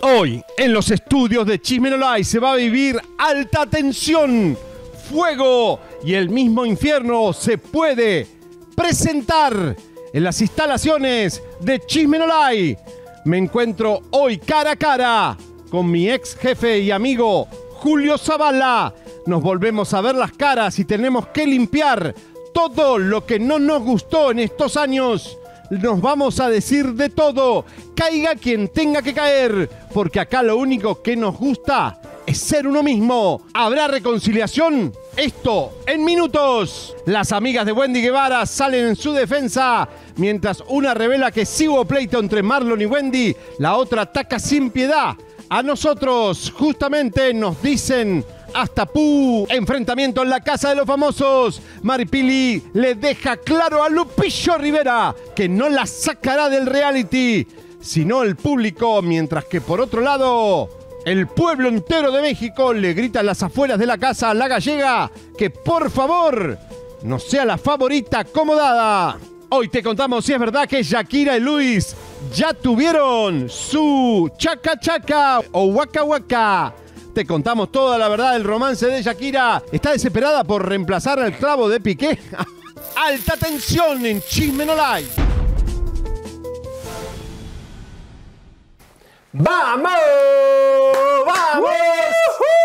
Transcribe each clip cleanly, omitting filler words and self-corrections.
Hoy, en los estudios de Chisme No Like se va a vivir alta tensión, fuego y el mismo infierno se puede presentar en las instalaciones de Chisme No Like. Me encuentro hoy cara a cara con mi ex jefe y amigo Julio Sabala. Nos volvemos a ver las caras y tenemos que limpiar todo lo que no nos gustó en estos años. Nos vamos a decir de todo, caiga quien tenga que caer, porque acá lo único que nos gusta es ser uno mismo. ¿Habrá reconciliación? Esto en minutos. Las amigas de Wendy Guevara salen en su defensa, mientras una revela que sí hubo pleito entre Marlon y Wendy, la otra ataca sin piedad. A nosotros justamente nos dicen hasta pú. Enfrentamiento en la Casa de los Famosos. Maripili le deja claro a Lupillo Rivera que no la sacará del reality, sino el público, mientras que por otro lado el pueblo entero de México le grita a las afueras de la casa a la gallega que por favor no sea la favorita acomodada. Hoy te contamos si es verdad que Shakira y Luis ya tuvieron su chaca chaca o waka waka. Te contamos toda la verdad del romance de Shakira. ¿Está desesperada por reemplazar al clavo de Piqué? ¡Alta tensión en Chisme No Like! ¡Vamos! ¡Vamos!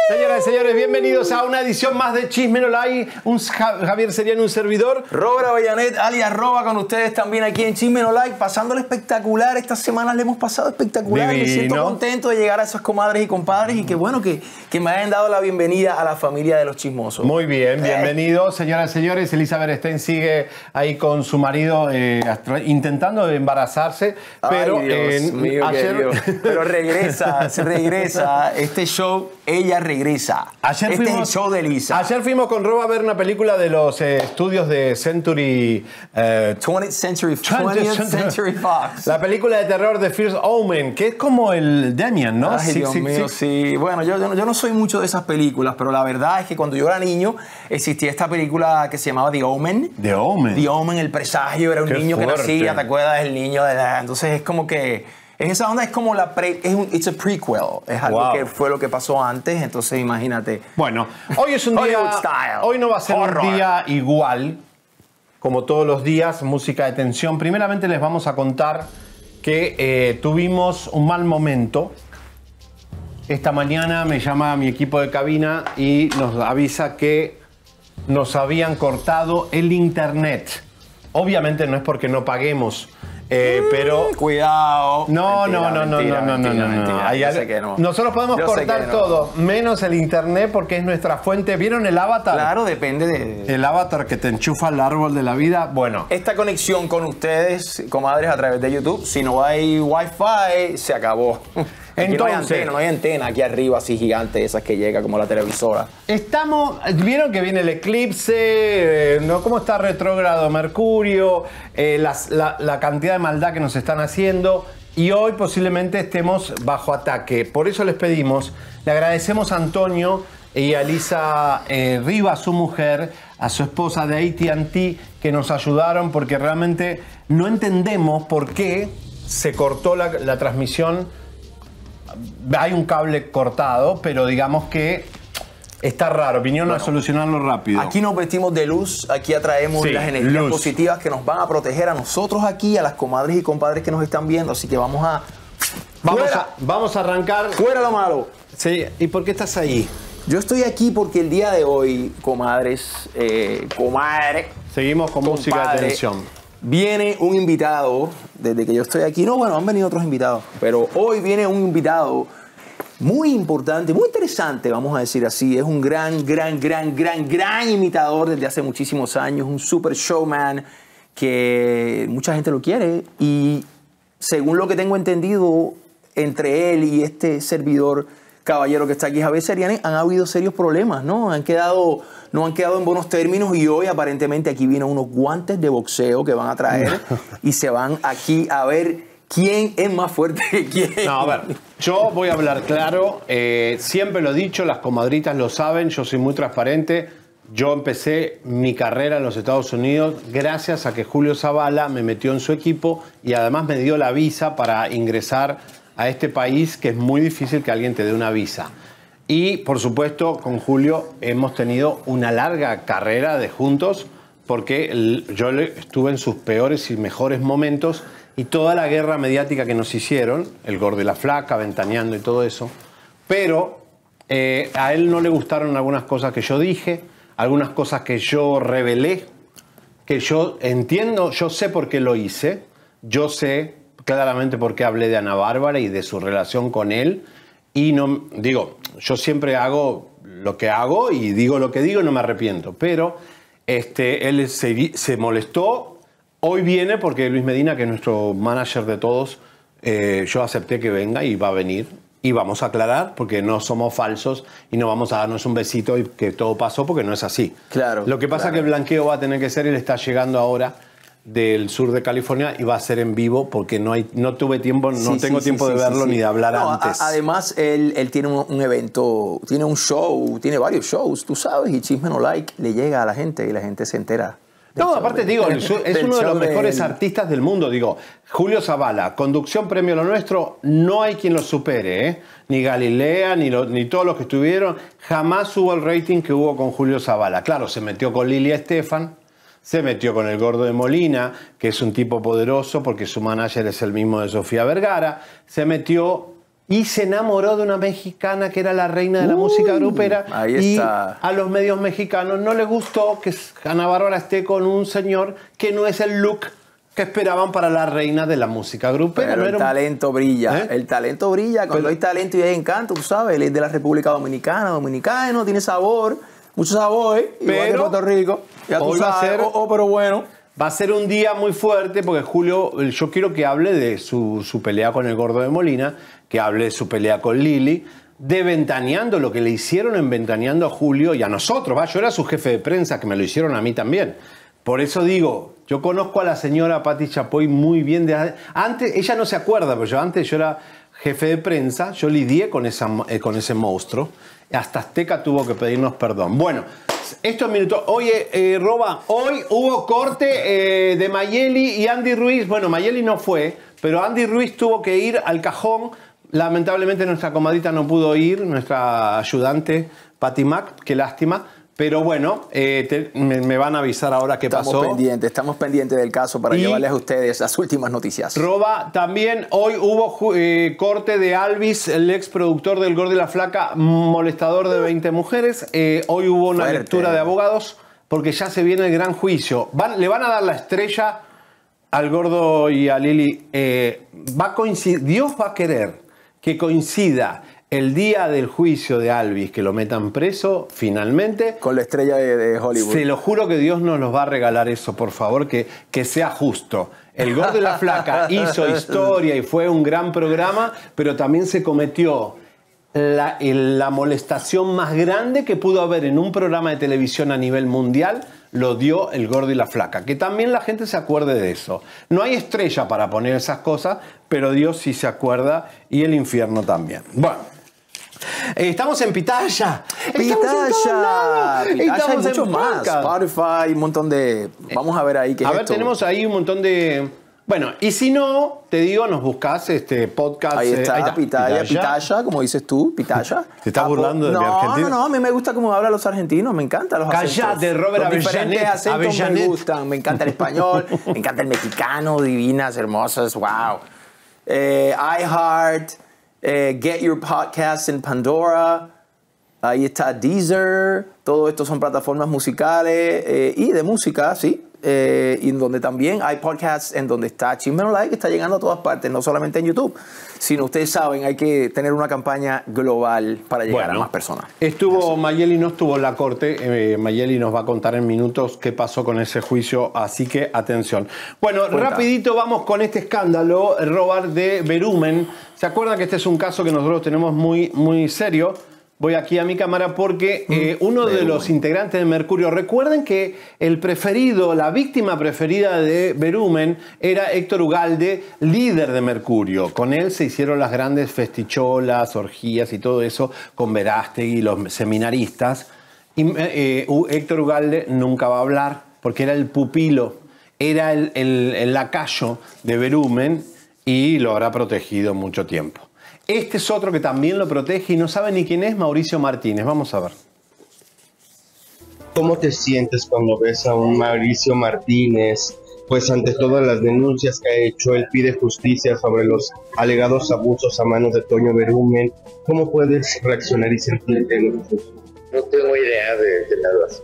Señoras y señores, bienvenidos a una edición más de Chisme No Like. Un Javier Seriani, un servidor. Robert Avellanet, alias Roba, con ustedes también aquí en Chisme No Like, pasándole espectacular. Estas semanas le hemos pasado espectacular. Divino. Me siento contento de llegar a esas comadres y compadres y qué bueno que me hayan dado la bienvenida a la familia de los chismosos. Muy bien, bienvenidos, señoras y señores. Elizabeth Stein sigue ahí con su marido intentando embarazarse. Ay, pero Dios mío, ayer... Pero regresa, se regresa. Este show, ella regresa. Ayer este fuimos, es el show de Lisa. Ayer fuimos con Rob a ver una película de los estudios de Century... 20th Century Fox. La película de terror de First Omen, que es como el Damien, ¿no? Ay, Dios mío, sí. Bueno, yo no soy mucho de esas películas, pero la verdad es que cuando yo era niño existía esta película que se llamaba The Omen. The Omen. The Omen, el presagio, era un niño que nacía, ¿te acuerdas? El niño de... Entonces es como que... Es esa onda, es como la it's a prequel. Es algo que fue lo que pasó antes, entonces imagínate. Bueno, hoy es un día... hoy no va a ser un día igual, como todos los días, música de tensión. Primeramente les vamos a contar que tuvimos un mal momento. Esta mañana me llama mi equipo de cabina y nos avisa que nos habían cortado el internet. Obviamente no es porque no paguemos. Pero cuidado. No, mentira. Nosotros podemos cortar todo, menos el internet, porque es nuestra fuente. ¿Vieron el avatar? Claro, depende de... El avatar que te enchufa al árbol de la vida. Bueno, esta conexión con ustedes, comadres, a través de YouTube, si no hay wifi, se acabó. Entonces, no hay antena aquí arriba así gigante, esas que llega como la televisora. Estamos, vieron que viene el eclipse, cómo está retrógrado Mercurio, la cantidad de maldad que nos están haciendo, y hoy posiblemente estemos bajo ataque. Por eso les pedimos, le agradecemos a Antonio y a Elisa Rivas, su mujer, a su esposa de AT&T, que nos ayudaron, porque realmente no entendemos por qué se cortó la transmisión. Hay un cable cortado, pero digamos que está raro. Vinieron a solucionarlo rápido. Aquí nos vestimos de luz, aquí atraemos las energías positivas que nos van a proteger a nosotros aquí, a las comadres y compadres que nos están viendo. Así que vamos a arrancar. ¡Fuera lo malo! Sí. ¿Y por qué estás ahí? Yo estoy aquí porque el día de hoy, comadres, comadre... Seguimos con música de tensión. Viene un invitado, desde que yo estoy aquí, han venido otros invitados, pero hoy viene un invitado muy importante, muy interesante, vamos a decir así. Es un gran imitador desde hace muchísimos años, un super showman que mucha gente lo quiere, y según lo que tengo entendido, entre él y este servidor caballero que está aquí, Javier Seriani, han habido serios problemas, ¿no? No han quedado en buenos términos, y hoy aparentemente aquí vienen unos guantes de boxeo que van a traer y se van aquí a ver quién es más fuerte que quién. No, a ver, yo voy a hablar claro. Siempre lo he dicho, las comadritas lo saben, yo soy muy transparente. Yo empecé mi carrera en los Estados Unidos gracias a que Julio Sabala me metió en su equipo y además me dio la visa para ingresar a este país que es muy difícil que alguien te dé una visa. Y, por supuesto, con Julio hemos tenido una larga carrera de juntos porque yo estuve en sus peores y mejores momentos y toda la guerra mediática que nos hicieron, El Gordo y la Flaca, Ventaneando y todo eso, pero a él no le gustaron algunas cosas que yo dije, algunas cosas que yo revelé, que yo entiendo, yo sé por qué lo hice, yo sé claramente por qué hablé de Ana Bárbara y de su relación con él. Y no, digo, yo siempre hago lo que hago y digo lo que digo y no me arrepiento. Pero él se molestó. Hoy viene porque Luis Medina, que es nuestro manager de todos, yo acepté que venga y va a venir. Y vamos a aclarar porque no somos falsos y no vamos a darnos un besito y que todo pasó porque no es así. Claro. Lo que pasa es que el blanqueo va a tener que ser, él está llegando ahora del sur de California y va a ser en vivo porque no tengo tiempo de verlo ni de hablar antes. Además, él tiene un evento, tiene un show, tiene varios shows, tú sabes, y Chisme No Like le llega a la gente y la gente se entera. No, aparte digo, es uno de los mejores artistas del mundo, digo, Julio Sabala, conducción Premio Lo Nuestro, no hay quien lo supere, ¿eh? Ni Galilea, ni todos los que estuvieron, jamás hubo el rating que hubo con Julio Sabala. Claro, se metió con Lili Estefan, se metió con El Gordo de Molina, que es un tipo poderoso porque su manager es el mismo de Sofía Vergara. Se metió y se enamoró de una mexicana que era la reina de la música grupera. Ahí está. Y a los medios mexicanos no les gustó que Ana Bárbara esté con un señor que no es el look que esperaban para la reina de la música grupera. Pero el talento brilla. ¿Eh? El talento brilla. Cuando hay talento y hay encanto, tú sabes, él es de la República Dominicana, dominicano, tiene sabor. Mucho sabor, ¿eh? Igual que Puerto Rico. Ya tú sabes, pero bueno. Va a ser un día muy fuerte porque Julio, yo quiero que hable de su pelea con El Gordo de Molina, que hable de su pelea con Lili, de Ventaneando, lo que le hicieron en Ventaneando a Julio y a nosotros. ¿Va? Yo era su jefe de prensa, que me lo hicieron a mí también. Por eso digo, yo conozco a la señora Patti Chapoy muy bien. Antes, ella no se acuerda, pero yo antes era jefe de prensa, yo lidié con ese monstruo. Hasta Azteca tuvo que pedirnos perdón. Bueno, estos minutos. Oye, Roba, hoy hubo corte de Mayeli y Andy Ruiz. Bueno, Mayeli no fue, pero Andy Ruiz tuvo que ir al cajón. Lamentablemente nuestra comadita no pudo ir, nuestra ayudante Patti Mac, qué lástima. Pero bueno, me van a avisar ahora qué pasó. Estamos pendientes del caso para llevarles a ustedes las últimas noticias. Roba, también hoy hubo corte de Alvis, el ex productor del Gordo y la Flaca, molestador de 20 mujeres. Hoy hubo una lectura de abogados porque ya se viene el gran juicio. Le van a dar la estrella al Gordo y a Lili. Dios va a querer que coincida el día del juicio de Alvis, que lo metan preso, finalmente. Con la estrella de Hollywood. Se lo juro que Dios nos los va a regalar eso, por favor, que sea justo. El Gordo y la Flaca hizo historia y fue un gran programa, pero también se cometió la molestación más grande que pudo haber en un programa de televisión a nivel mundial, lo dio El Gordo y la Flaca. Que también la gente se acuerde de eso. No hay estrella para poner esas cosas, pero Dios sí se acuerda y el infierno también. Bueno. Estamos en Pitaya. Pitaya y mucho más. Spotify, un montón de... Vamos a ver ahí qué es esto. Tenemos ahí un montón de... Bueno, y si no, te digo, nos buscás podcast. Ahí está Pitaya, como dices tú, Pitaya. ¿Te estás burlando de mi argentino? No, a mí me gusta cómo hablan los argentinos, me encantan los acentos. Cállate, Robert Avellanet. Me gustan, me encanta el español, me encanta el mexicano, divinas, hermosas, wow. iHeart, Get Your Podcast en Pandora, ahí está Deezer, todo esto son plataformas musicales y de música, sí. Y en donde también hay podcasts, en donde está Chisme No Like, que está llegando a todas partes, no solamente en YouTube, sino ustedes saben, hay que tener una campaña global para llegar a más personas. Mayeli no estuvo en la corte, Mayeli nos va a contar en minutos qué pasó con ese juicio, así que atención. Bueno, rapidito vamos con este escándalo, Robert, de Berumen. ¿Se acuerdan que este es un caso que nosotros tenemos muy, muy serio? Voy aquí a mi cámara porque uno de los integrantes de Mercurio, recuerden que el preferido, la víctima preferida de Berumen era Héctor Ugalde, líder de Mercurio. Con él se hicieron las grandes festicholas, orgías y todo eso con Verástegui y los seminaristas. Y, Héctor Ugalde nunca va a hablar porque era el pupilo, era el lacayo de Berumen. y lo habrá protegido mucho tiempo. Este es otro que también lo protege y no sabe ni quién es, Mauricio Martínez. Vamos a ver. ¿Cómo te sientes cuando ves a un Mauricio Martínez? Pues ante todas las denuncias que ha hecho, él pide justicia sobre los alegados abusos a manos de Toño Berumen. ¿Cómo puedes reaccionar y sentirte en el futuro? No tengo idea de nada así.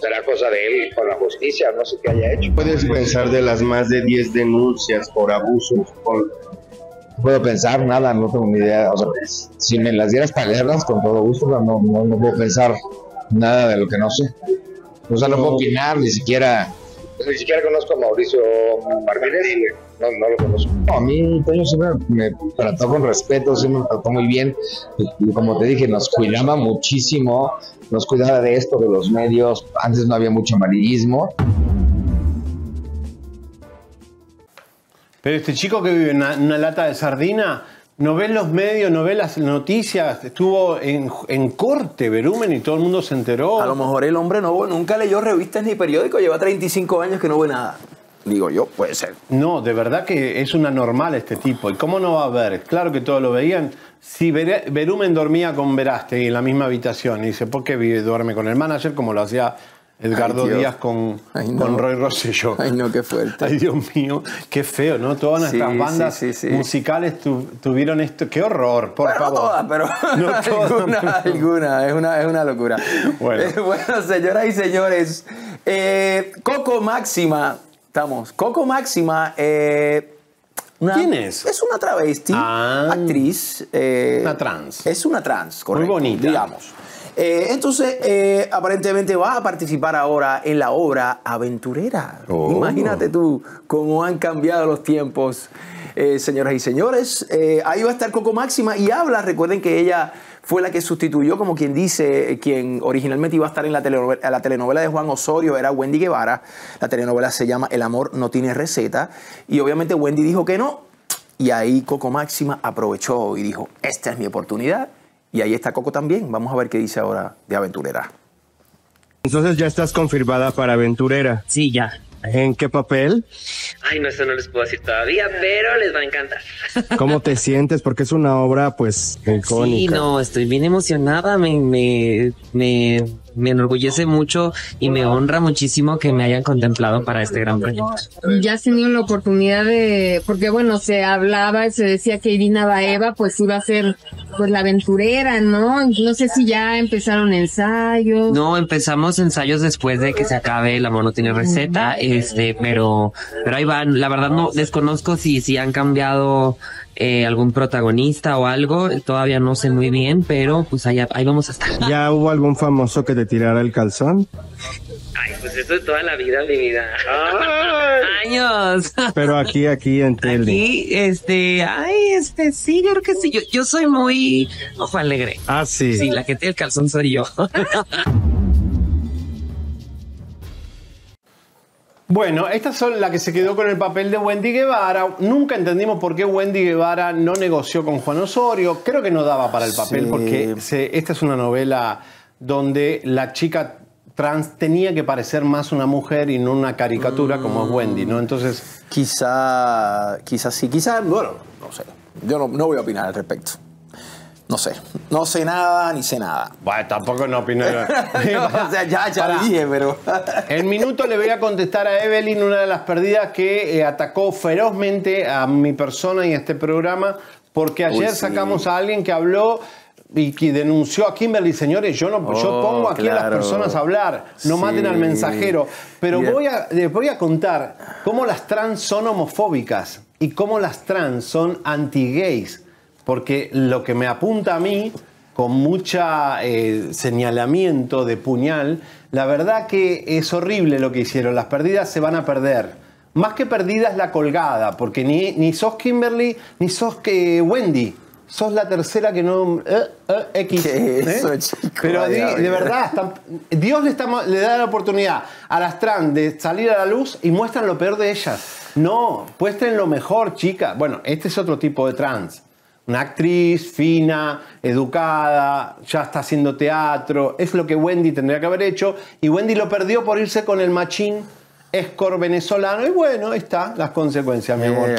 Será cosa de él con la justicia, no sé qué haya hecho. ¿Puedes pensar de las más de 10 denuncias por abusos? No puedo pensar nada, no tengo ni idea. O sea, si me las dieras para leerlas, con todo gusto, pero no puedo pensar nada de lo que no sé. O sea, no puedo opinar, ni siquiera conozco a Mauricio Martínez, no lo conozco. No, a mí Toño siempre me trató con respeto, siempre me trató muy bien. Y como te dije, nos cuidaba muchísimo, nos cuidaba de esto, de los medios. Antes no había mucho amarillismo. Pero este chico que vive en una lata de sardina, no ve los medios, no ve las noticias, estuvo en corte Berumen y todo el mundo se enteró. A lo mejor el hombre no, nunca leyó revistas ni periódicos, lleva 35 años que no ve nada. Digo yo, puede ser. No, de verdad que es un anormal este tipo. ¿Y cómo no va a ver? Claro que todos lo veían. Si Berumen dormía con Verástegui en la misma habitación, y dice, ¿por qué duerme con el manager como lo hacía Edgardo Díaz con Roy Rosselló? Ay, no, qué fuerte. Ay, Dios mío, qué feo, ¿no? Todas nuestras bandas musicales tuvieron esto. ¡Qué horror, por favor! No todas, pero alguna. Es una locura. Bueno. Bueno, señoras y señores, Coco Máxima, estamos. Coco Máxima... ¿quién es? Es una travesti, actriz. Una trans. Es una trans, correcto. Muy bonita. Digamos. Entonces, aparentemente va a participar ahora en la obra Aventurera. Oh. Imagínate tú cómo han cambiado los tiempos, señoras y señores. Ahí va a estar Coco Máxima y habla. Recuerden que ella fue la que sustituyó, como quien dice, quien originalmente iba a estar en la telenovela de Juan Osorio, era Wendy Guevara. La telenovela se llama El amor no tiene receta. Y obviamente Wendy dijo que no. Y ahí Coco Máxima aprovechó y dijo, esta es mi oportunidad. Y ahí está Coco también. Vamos a ver qué dice ahora de Aventurera. Entonces ya estás confirmada para Aventurera. Sí, ya. ¿En qué papel? Ay, no, eso no les puedo decir todavía, pero les va a encantar. ¿Cómo te sientes? Porque es una obra, pues, icónica. Sí, no, estoy bien emocionada. Me enorgullece mucho y me honra muchísimo que me hayan contemplado para este gran proyecto. Ya has tenido la oportunidad de... Porque, bueno, se hablaba y se decía que Irina Baeva, pues, iba a ser pues la aventurera, ¿no? No sé si ya empezaron ensayos. No, empezamos ensayos después de que se acabe El amor no tiene receta. Pero ahí van. La verdad no desconozco si han cambiado algún protagonista o algo. Todavía no sé muy bien, pero pues ahí vamos a estar. ¿Ya hubo algún famoso que te tirara el calzón? Ay, pues eso es toda la vida, mi vida. ¡Ay! Años. Pero aquí en tele. Aquí, sí, yo creo que sí. Yo soy muy ojo alegre. Ah, sí. Sí, la que tiene el calzón soy yo. Bueno, estas son las que se quedó con el papel de Wendy Guevara. Nunca entendimos por qué Wendy Guevara no negoció con Juan Osorio. Creo que no daba para el papel porque esta es una novela donde la chica trans tenía que parecer más una mujer y no una caricatura como es Wendy, ¿no? Entonces... Quizá sí, quizá... Bueno, no sé. Yo no voy a opinar al respecto. No sé. No sé nada, ni sé nada. Bueno, tampoco no opino. No, o sea, ya dije, pero... En minuto le voy a contestar a Evelyn, una de las perdidas que atacó ferozmente a mi persona y a este programa, porque ayer sacamos a alguien que habló y que denunció a Kimberly. Señores, yo pongo aquí a las personas a hablar, no maten al mensajero. Pero les voy a contar cómo las trans son homofóbicas y cómo las trans son anti-gays. Porque lo que me apunta a mí, con mucha señalamiento de puñal, la verdad que es horrible lo que hicieron. Las perdidas se van a perder. Más que perdidas, la colgada. Porque ni sos Kimberly, ni sos Wendy. Sos la tercera que no... X. ¿Qué eso, chico? Pero de verdad, Dios le da la oportunidad a las trans de salir a la luz y muestran lo peor de ellas. No, muestren lo mejor, chicas. Bueno, este es otro tipo de trans. Una actriz fina, educada, ya está haciendo teatro. Es lo que Wendy tendría que haber hecho. Y Wendy lo perdió por irse con el machín escor venezolano. Y bueno, ahí están las consecuencias, mi amor.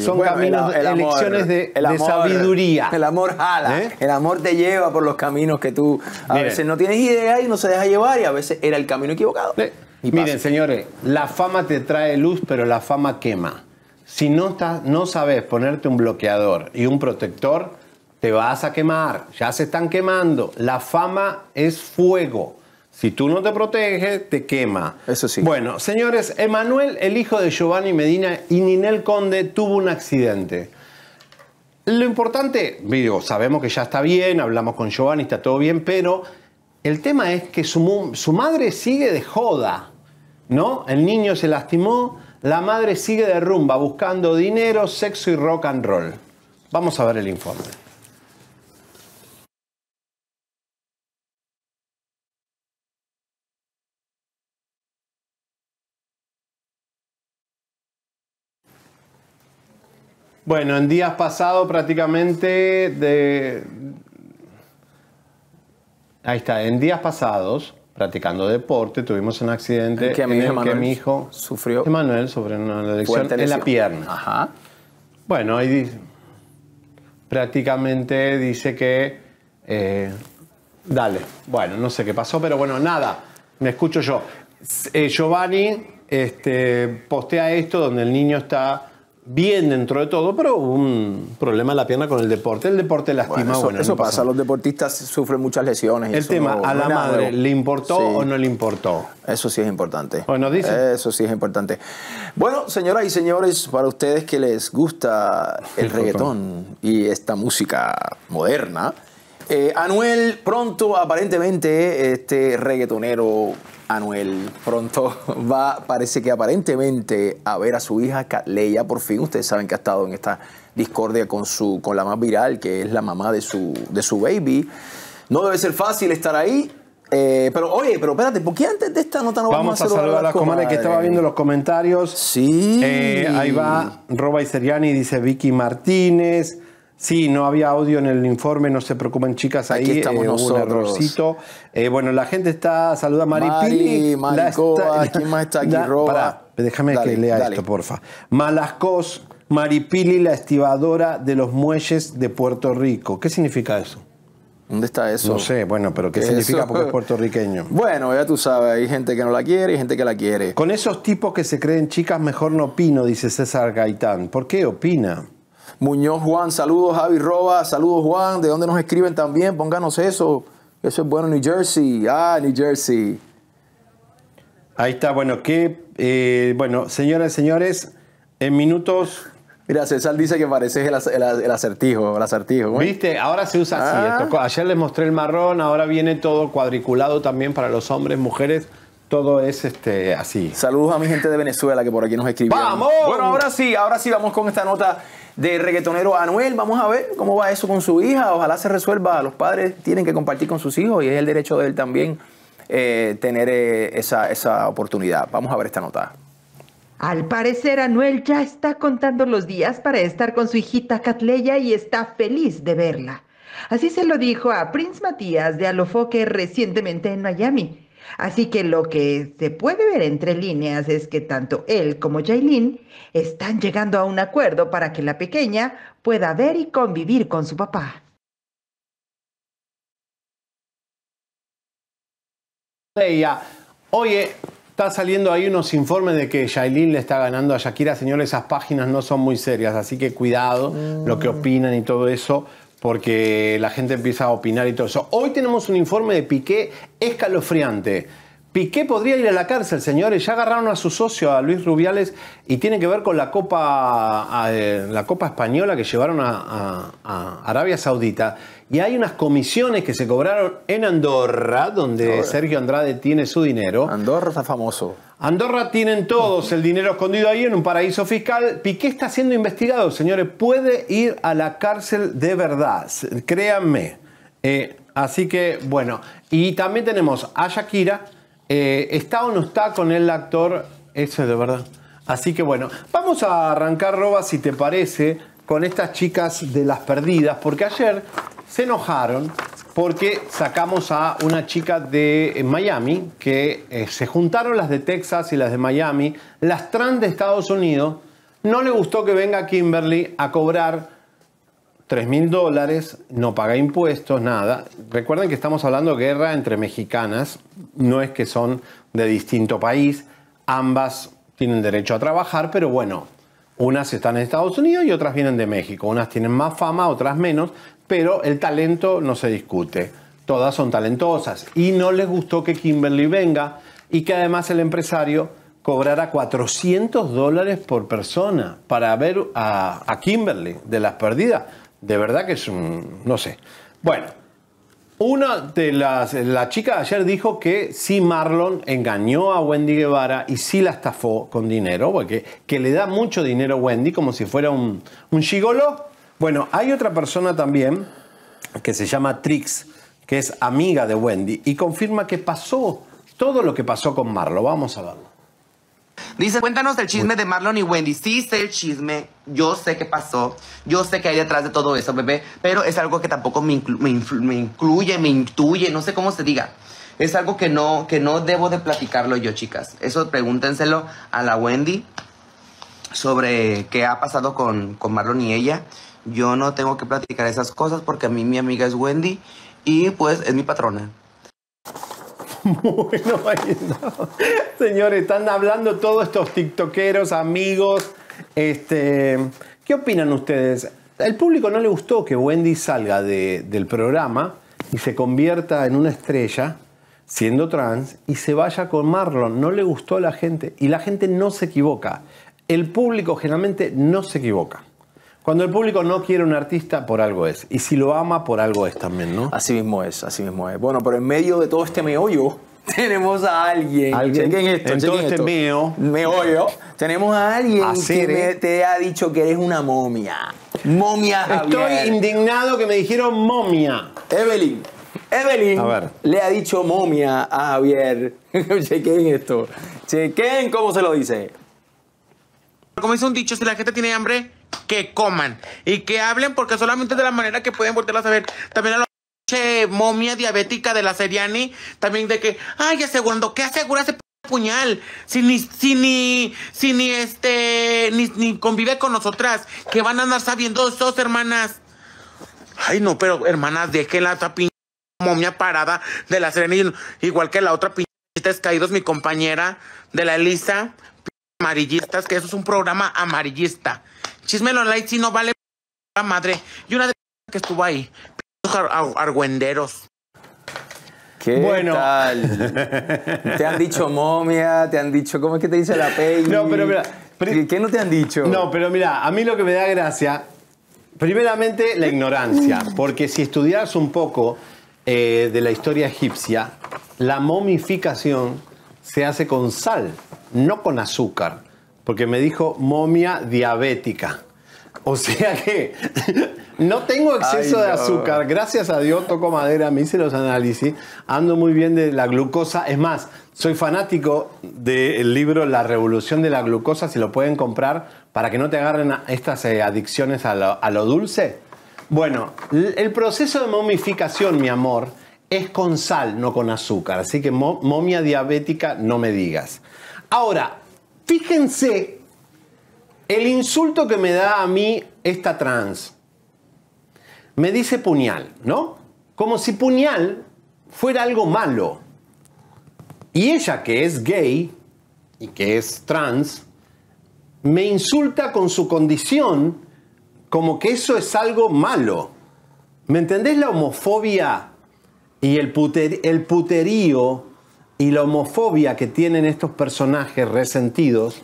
Son bueno, caminos, elecciones de sabiduría. El amor jala. ¿Eh? El amor te lleva por los caminos que tú a veces no tienes idea y no se deja llevar, y a veces era el camino equivocado. Miren, señores, la fama te trae luz, pero la fama quema. Si no sabes ponerte un bloqueador y un protector, te vas a quemar. Ya se están quemando. La fama es fuego. Si tú no te proteges, te quema. Eso sí. Bueno, señores, Emanuel, el hijo de Giovanni Medina y Ninel Conde, tuvo un accidente. Lo importante, digo, sabemos que ya está bien, hablamos con Giovanni, está todo bien, pero el tema es que su madre sigue de joda, ¿no? El niño se lastimó. La madre sigue de rumba buscando dinero, sexo y rock and roll. Vamos a ver el informe. Bueno, en días pasados prácticamente Ahí está, en días pasados... practicando deporte, tuvimos un accidente en el que mi hijo sufrió. Emanuel sufrió una lesión en la pierna. Ajá. Bueno, ahí dice, prácticamente dice que... dale, bueno, no sé qué pasó, pero bueno, nada, me escucho yo. Giovanni postea esto donde el niño está bien dentro de todo, pero hubo un problema en la pierna con el deporte. El deporte lastima. Bueno, eso no pasa. Los deportistas sufren muchas lesiones. Y el tema, ¿a la madre le importó o no le importó? Eso sí es importante. Bueno, dice. Eso sí es importante. Bueno, señoras y señores, para ustedes que les gusta el reggaetón y esta música moderna, Anuel pronto, aparentemente, este reggaetonero Anuel pronto va, parece que aparentemente, a ver a su hija Catleya. Por fin, ustedes saben que ha estado en esta discordia con la más viral, que es la mamá de su baby. No debe ser fácil estar ahí. Pero, oye, pero espérate, ¿por qué antes de esta nota no vamos a saludar a las comadres que estaba viendo los comentarios? Sí. Ahí va Roba Iseriani, dice Vicky Martínez. Sí, no había audio en el informe, no se preocupen, chicas, ahí estamos nosotros. Un errorcito. Bueno, la gente está, saluda a Maripili. ¿Quién más está aquí? Roba. Pará, déjame que lea esto, porfa. Malascos, Maripili, la estibadora de los muelles de Puerto Rico. ¿Qué significa eso? ¿Dónde está eso? No sé, bueno, pero ¿qué significa? Porque es puertorriqueño. Bueno, ya tú sabes, hay gente que no la quiere y gente que la quiere. Con esos tipos que se creen chicas, mejor no opino, dice César Gaitán. ¿Por qué opina? Muñoz Juan, saludos. Javi Roba, saludos Juan. ¿De dónde nos escriben también? Pónganos eso. Eso es bueno, New Jersey. Ah, New Jersey. Ahí está. Bueno, bueno, señoras y señores, en minutos... Mira, César dice que pareces el acertijo. El acertijo, güey. ¿Viste? Ahora se usa así. Esto. Ayer les mostré el marrón, ahora viene todo cuadriculado también para los hombres, mujeres. Todo es así. Saludos a mi gente de Venezuela que por aquí nos escribieron. ¡Vamos! Bueno, ahora sí vamos con esta nota de reggaetonero Anuel. Vamos a ver cómo va eso con su hija. Ojalá se resuelva. Los padres tienen que compartir con sus hijos y es el derecho de él también tener esa oportunidad. Vamos a ver esta nota. Al parecer, Anuel ya está contando los días para estar con su hijita Catleya y está feliz de verla. Así se lo dijo a Prince Matías de Alofoque recientemente en Miami. Así que lo que se puede ver entre líneas es que tanto él como Yailin están llegando a un acuerdo para que la pequeña pueda ver y convivir con su papá. Oye, está saliendo ahí unos informes de que Yailin le está ganando a Shakira. Señores, esas páginas no son muy serias, así que cuidado lo que opinan y todo eso, porque la gente empieza a opinar y todo eso. Hoy tenemos un informe de Piqué escalofriante. Piqué podría ir a la cárcel, señores. Ya agarraron a su socio, a Luis Rubiales, y tiene que ver con la Copa Española que llevaron a Arabia Saudita. Y hay unas comisiones que se cobraron en Andorra, donde Sergio Andrade tiene su dinero. Andorra está famoso. Andorra tienen todos el dinero escondido ahí en un paraíso fiscal. Piqué está siendo investigado, señores. Puede ir a la cárcel de verdad, créanme. Así que, bueno. Y también tenemos a Shakira. ¿Está o no está con el actor? Eso es de verdad. Así que bueno, vamos a arrancar, Roba, si te parece, con estas chicas de Las Perdidas, porque ayer se enojaron porque sacamos a una chica de Miami, que se juntaron las de Texas y las de Miami, las trans de Estados Unidos. No le gustó que venga Kimberly a cobrar $3.000, no paga impuestos, nada. Recuerden que estamos hablando de guerra entre mexicanas, no es que son de distinto país, ambas tienen derecho a trabajar, pero bueno, unas están en Estados Unidos y otras vienen de México, unas tienen más fama, otras menos, pero el talento no se discute, todas son talentosas y no les gustó que Kimberly venga y que además el empresario cobrará $400 por persona para ver a Kimberly de las perdidas. De verdad que es un... no sé. Bueno, una de las... la chica de ayer dijo que sí, Marlon engañó a Wendy Guevara y sí la estafó con dinero, porque que le da mucho dinero a Wendy como si fuera un gigolo. Bueno, hay otra persona también que se llama Trix, que es amiga de Wendy y confirma que pasó todo lo que pasó con Marlon. Vamos a verlo. Dice, cuéntanos el chisme de Marlon y Wendy. Sí sé el chisme, yo sé qué pasó, yo sé qué hay detrás de todo eso, bebé, pero es algo que tampoco me intuye, no sé cómo se diga. Es algo que no debo de platicarlo yo, chicas. Eso pregúntenselo a la Wendy sobre qué ha pasado con Marlon y ella. Yo no tengo que platicar esas cosas porque a mí mi amiga es Wendy y pues es mi patrona. Bueno, no. Señores, están hablando todos estos tiktokeros, amigos. ¿Qué opinan ustedes? Al público no le gustó que Wendy salga del programa y se convierta en una estrella, siendo trans, y se vaya con Marlon. No le gustó a la gente. Y la gente no se equivoca. El público generalmente no se equivoca. Cuando el público no quiere a un artista, por algo es. Y si lo ama, por algo es también, ¿no? Así mismo es, así mismo es. Bueno, pero en medio de todo este meollo, tenemos a alguien. Chequen esto, en todo este meollo, tenemos a alguien que te ha dicho que eres una momia. Momia, Javier. Estoy indignado que me dijeron momia. Evelyn le ha dicho momia a Javier. Chequen esto. Chequen cómo se lo dice. Como dice un dicho, si la gente tiene hambre, que coman y que hablen, porque solamente de la manera que pueden voltearlas a ver. También a la momia diabética de la Seriani, también de que, ay, asegurando, ¿qué asegura ese puñal? Si ni convive con nosotras, que van a andar sabiendo dos hermanas. Ay, no, pero hermanas, dejen la otra pinche momia parada de la Seriani, igual que la otra pinche descaídos, mi compañera de la Elisa, amarillistas, que eso es un programa amarillista. Chisme No Like, si no vale la madre. Y una de las que estuvo ahí, argüenderos. ¿Qué tal? Te han dicho momia, te han dicho, ¿cómo es que te dice la peli? No, pero mira. ¿Qué no te han dicho? No, pero mira, a mí lo que me da gracia, primeramente la ignorancia, porque si estudias un poco de la historia egipcia, la momificación se hace con sal, no con azúcar. Porque me dijo momia diabética. O sea que no tengo exceso de azúcar. Gracias a Dios, toco madera, me hice los análisis. Ando muy bien de la glucosa. Es más, soy fanático del libro La Revolución de la Glucosa. Si lo pueden comprar para que no te agarren estas adicciones a lo dulce. Bueno, el proceso de momificación, mi amor, es con sal, no con azúcar. Así que momia diabética no me digas. Ahora, fíjense el insulto que me da a mí esta trans. Me dice puñal, ¿no? Como si puñal fuera algo malo. Y ella, que es gay y que es trans, me insulta con su condición como que eso es algo malo. ¿Me entendés? La homofobia y el puterío y la homofobia que tienen estos personajes resentidos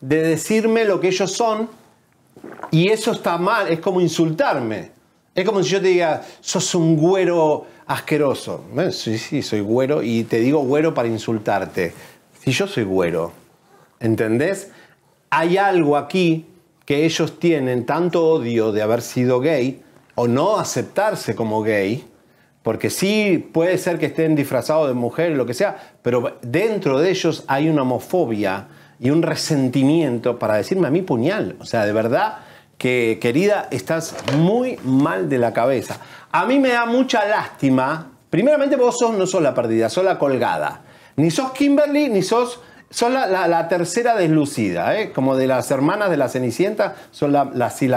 de decirme lo que ellos son, y eso está mal, es como insultarme. Es como si yo te diga, sos un güero asqueroso. Bueno, sí, soy güero y te digo güero para insultarte. Si yo soy güero, ¿entendés? Hay algo aquí que ellos tienen, tanto odio de haber sido gay o no aceptarse como gay. Porque sí, puede ser que estén disfrazados de mujer, lo que sea, pero dentro de ellos hay una homofobia y un resentimiento para decirme a mí puñal. O sea, de verdad que, querida, estás muy mal de la cabeza. A mí me da mucha lástima. Primeramente, vos no sos la perdida, sos la colgada. Ni sos Kimberly, ni sos... Son la tercera deslucida, ¿eh? Como de las hermanas de la Cenicienta, son la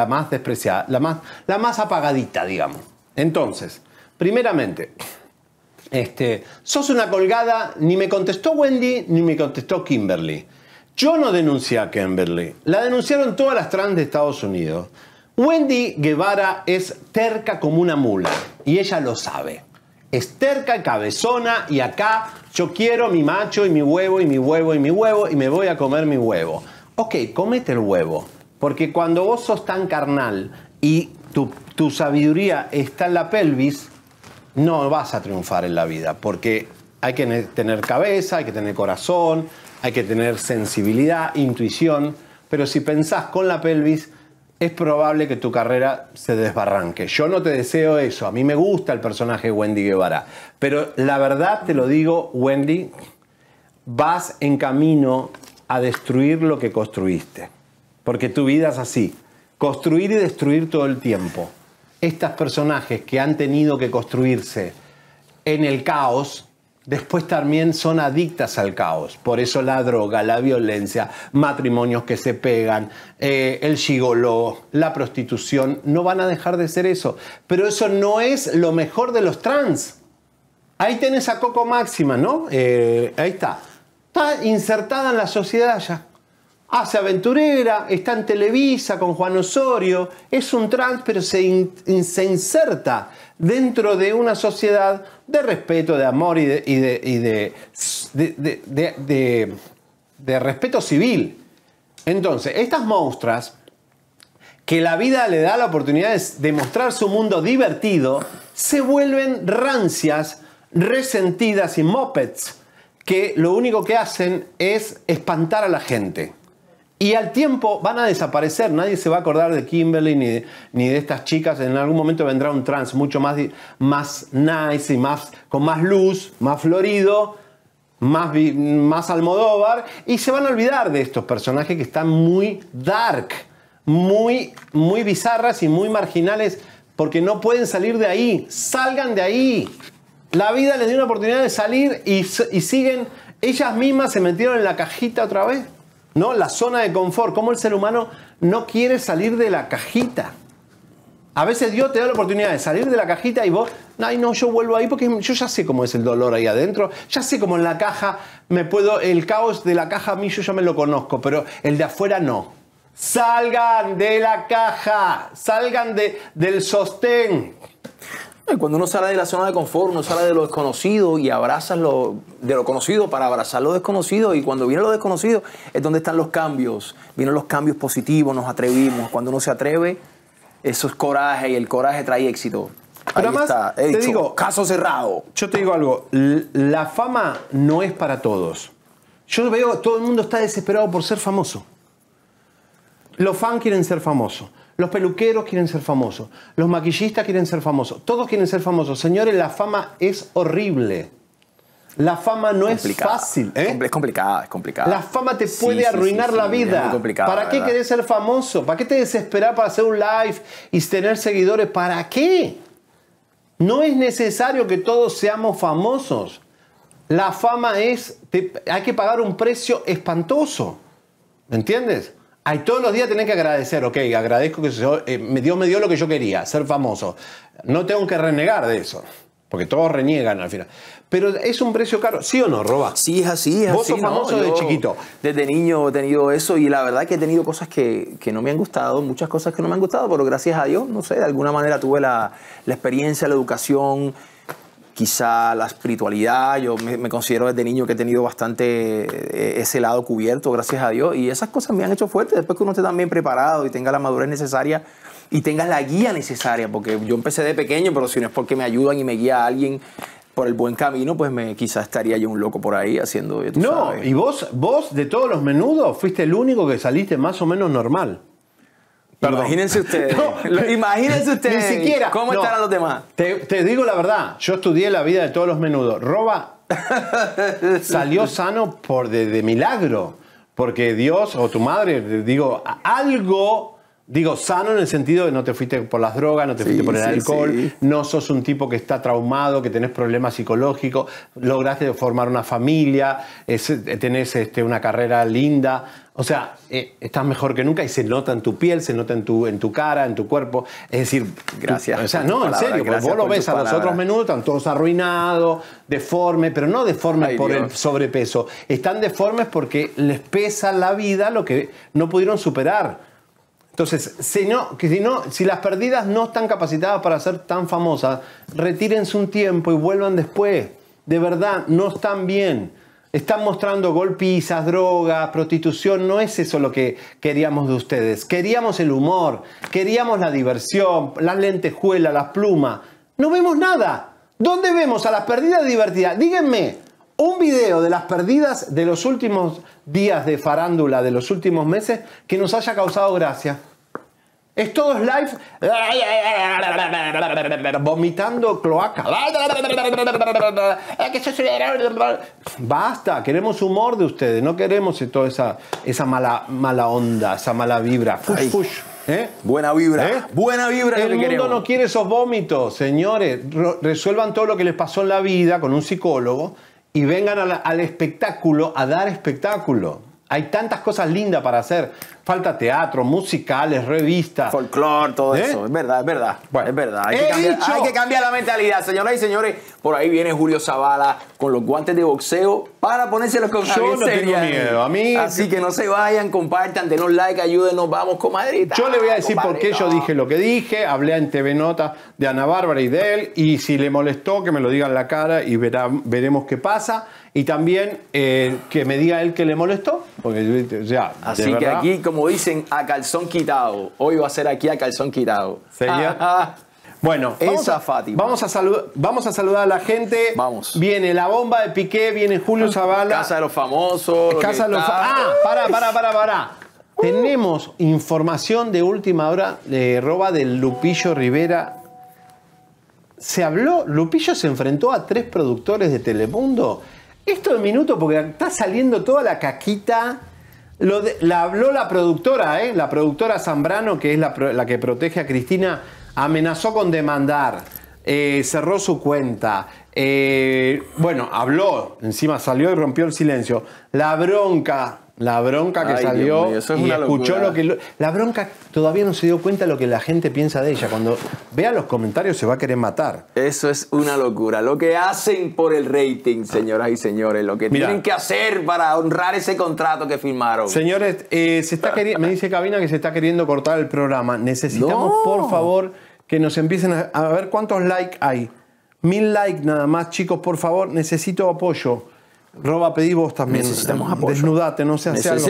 más despreciada, la más apagadita, digamos. Entonces, primeramente, sos una colgada, ni me contestó Wendy, ni me contestó Kimberly. Yo no denuncié a Kimberly, la denunciaron todas las trans de Estados Unidos. Wendy Guevara es terca como una mula y ella lo sabe. Es terca, cabezona, y acá yo quiero mi macho y mi huevo y mi huevo y mi huevo y me voy a comer mi huevo. Ok, comete el huevo, porque cuando vos sos tan carnal y tu sabiduría está en la pelvis, no vas a triunfar en la vida, porque hay que tener cabeza, hay que tener corazón, hay que tener sensibilidad, intuición, pero si pensás con la pelvis, es probable que tu carrera se desbarranque. Yo no te deseo eso. A mí me gusta el personaje Wendy Guevara. Pero la verdad te lo digo, Wendy, vas en camino a destruir lo que construiste. Porque tu vida es así. Construir y destruir todo el tiempo. Estos personajes que han tenido que construirse en el caos, después también son adictas al caos. Por eso la droga, la violencia, matrimonios que se pegan, el gigoló, la prostitución, no van a dejar de ser eso. Pero eso no es lo mejor de los trans. Ahí tenés a Coco Máxima, ¿no? Ahí está. Está insertada en la sociedad ya. Hace Aventurera, está en Televisa con Juan Osorio. Es un trans, pero se inserta dentro de una sociedad de respeto, de amor y de respeto civil. Entonces, estas monstruas que la vida le da la oportunidad de mostrar su mundo divertido, se vuelven rancias, resentidas y mopeds, que lo único que hacen es espantar a la gente. Y al tiempo van a desaparecer, nadie se va a acordar de Kimberly ni de estas chicas. En algún momento vendrá un trans mucho más nice y con más luz, más florido, más Almodóvar. Y se van a olvidar de estos personajes que están muy dark, muy bizarras y muy marginales, porque no pueden salir de ahí. Salgan de ahí. La vida les dio una oportunidad de salir y siguen. Ellas mismas se metieron en la cajita otra vez. ¿No? La zona de confort, cómo el ser humano no quiere salir de la cajita. A veces Dios te da la oportunidad de salir de la cajita y vos, ay no, yo vuelvo ahí porque yo ya sé cómo es el dolor ahí adentro, ya sé cómo en la caja me puedo, el caos de la caja a mí yo ya me lo conozco, pero el de afuera no. Salgan de la caja, salgan del sostén. Cuando uno sale de la zona de confort, uno sale de lo desconocido y abrazas de lo conocido para abrazar lo desconocido. Y cuando viene lo desconocido es donde están los cambios. Vienen los cambios positivos, nos atrevimos. Cuando uno se atreve, eso es coraje y el coraje trae éxito. Pero además, te digo, caso cerrado. Yo te digo algo, la fama no es para todos. Yo veo, todo el mundo está desesperado por ser famoso. Los fans quieren ser famosos. Los peluqueros quieren ser famosos. Los maquillistas quieren ser famosos. Todos quieren ser famosos. Señores, la fama es horrible. La fama no es fácil. ¿Eh? Es complicada, es complicada. La fama te puede arruinar la vida. Es muy complicada, ¿para qué querés ser famoso? ¿Para qué te desesperás para hacer un live y tener seguidores? ¿Para qué? No es necesario que todos seamos famosos. La fama es... hay que pagar un precio espantoso. ¿Me entiendes? Ay, todos los días tenés que agradecer, ok, agradezco que Dios me dio lo que yo quería, ser famoso. No tengo que renegar de eso, porque todos reniegan al final. Pero es un precio caro, ¿sí o no, Roba? Sí, es así, es así. Vos sos famoso desde chiquito. Desde niño he tenido eso y la verdad que he tenido cosas que no me han gustado, muchas cosas que no me han gustado, pero gracias a Dios, no sé, de alguna manera tuve la experiencia, la educación, quizá la espiritualidad. Yo me considero desde niño que he tenido bastante ese lado cubierto, gracias a Dios. Y esas cosas me han hecho fuerte. Después que uno esté tan bien preparado y tenga la madurez necesaria y tenga la guía necesaria. Porque yo empecé de pequeño, pero si no es porque me ayudan y me guía a alguien por el buen camino, pues quizás estaría yo un loco por ahí haciendo... No, sabes. Y vos de todos los menudos fuiste el único que saliste más o menos normal. Perdón. Imagínense ustedes, no, imagínense ustedes ni siquiera, cómo no estarán los demás. Te digo la verdad, yo estudié la vida de todos los menudos. Roba salió sano por de milagro, porque Dios o tu madre, digo, algo Digo, sano en el sentido de no te fuiste por las drogas, no te fuiste por el alcohol, no sos un tipo que está traumado, que tenés problemas psicológicos, lograste formar una familia, tenés una carrera linda. O sea, estás mejor que nunca y se nota en tu piel, se nota en tu cara, en tu cuerpo. Es decir, gracias. O sea, no, en serio, porque vos lo ves a los otros menudos, están todos arruinados, deformes, pero no deformes por el sobrepeso. Están deformes porque les pesa la vida lo que no pudieron superar. Entonces, si las perdidas no están capacitadas para ser tan famosas, retírense un tiempo y vuelvan después. De verdad, no están bien. Están mostrando golpizas, drogas, prostitución. No es eso lo que queríamos de ustedes. Queríamos el humor, queríamos la diversión, las lentejuelas, las plumas. No vemos nada. ¿Dónde vemos a las perdidas divertidas? Díganme, un video de las perdidas de los últimos días de farándula, de los últimos meses, que nos haya causado gracia. Es todo live, vomitando cloaca. Basta, queremos humor de ustedes, no queremos toda esa mala onda, esa mala vibra. Fush, fush. ¿Eh? Buena vibra, ¿eh? Buena vibra. El mundo no quiere esos vómitos, señores. Resuelvan todo lo que les pasó en la vida con un psicólogo y vengan al espectáculo, a dar espectáculo. Hay tantas cosas lindas para hacer. Falta teatro, musicales, revistas. Folclor, todo eso. Es verdad, es verdad. Bueno, es verdad. Hay que cambiar la mentalidad, señoras y señores. Por ahí viene Julio Sabala con los guantes de boxeo para ponérselos con Javier Seriani. Yo no tengo miedo. A mí... Así que no se vayan, compartan, denos like, ayúdenos. Vamos, comadrita. Yo le voy a decir por qué yo dije lo que dije. Hablé en TV Notas de Ana Bárbara y de él. Y si le molestó, que me lo diga en la cara y veremos qué pasa. Y también que me diga él que le molestó. Porque, así que aquí, como dicen, a calzón quitado. Hoy va a ser aquí a calzón quitado. ¿Sería? Bueno, vamos a saludar a la gente. Vamos. Viene la bomba de Piqué, viene Julio Sabala. Casa de los Famosos. Casa de los Famosos. Ah, para. Tenemos información de última hora de roba del Lupillo Rivera. Lupillo se enfrentó a 3 productores de Telemundo. Esto de minuto, porque está saliendo toda la caquita. La habló la productora, la productora Zambrano, que es la que protege a Cristina, amenazó con demandar, cerró su cuenta, bueno, habló, encima salió y rompió el silencio. La bronca que salió mío, eso es una escuchó locura. La bronca todavía no se dio cuenta de lo que la gente piensa de ella. Cuando vea los comentarios se va a querer matar. Eso es una locura. Lo que hacen por el rating, señoras y señores. Lo que tienen que hacer para honrar ese contrato que firmaron. Señores, me dice Cabina que se está queriendo cortar el programa. Necesitamos, por favor, que nos empiecen a ver cuántos likes hay. 1000 likes nada más, chicos, por favor. Necesito apoyo. Roba, pedí vos también. Necesitamos apoyo. Desnudate, no se hace algo.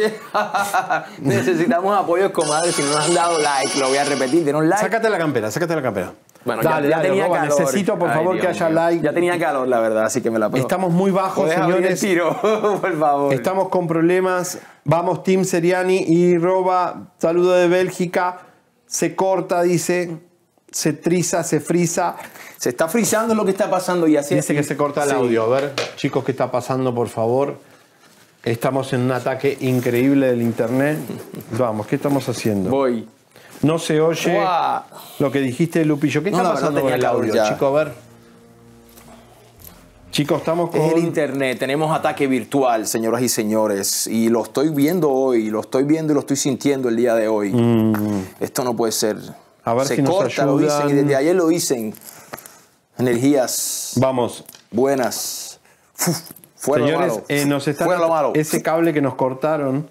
Necesitamos apoyo, comadre. Si no nos han dado like, lo voy a repetir. Denos like. Sácate la campera, sácate la campera. Bueno, dale, ya tenía Roba, calor. Necesito, por favor, que haya like. Ya tenía calor, la verdad, así que me la pongo. Estamos muy bajos, señores. Por favor. Estamos con problemas. Vamos, Team Seriani y Roba. Saludo de Bélgica. Se corta, dice. Se triza, se frisa. Se está frizando lo que está pasando y así. Dice que se corta el audio. A ver, chicos, ¿qué está pasando, por favor? Estamos en un ataque increíble del internet. Vamos, ¿qué estamos haciendo? Voy. No se oye lo que dijiste, Lupillo. ¿Qué está pasando con el audio, chicos? A ver. Chicos, estamos con... Es el internet. Tenemos ataque virtual, señoras y señores. Y lo estoy viendo hoy. Lo estoy viendo y lo estoy sintiendo el día de hoy. Esto no puede ser. A ver si nos ayudan. Se corta, lo dicen. Y desde ayer lo dicen. Energías. Vamos. Buenas. Fuera lo malo. Señores, nos están... Fuera lo malo. Ese cable que nos cortaron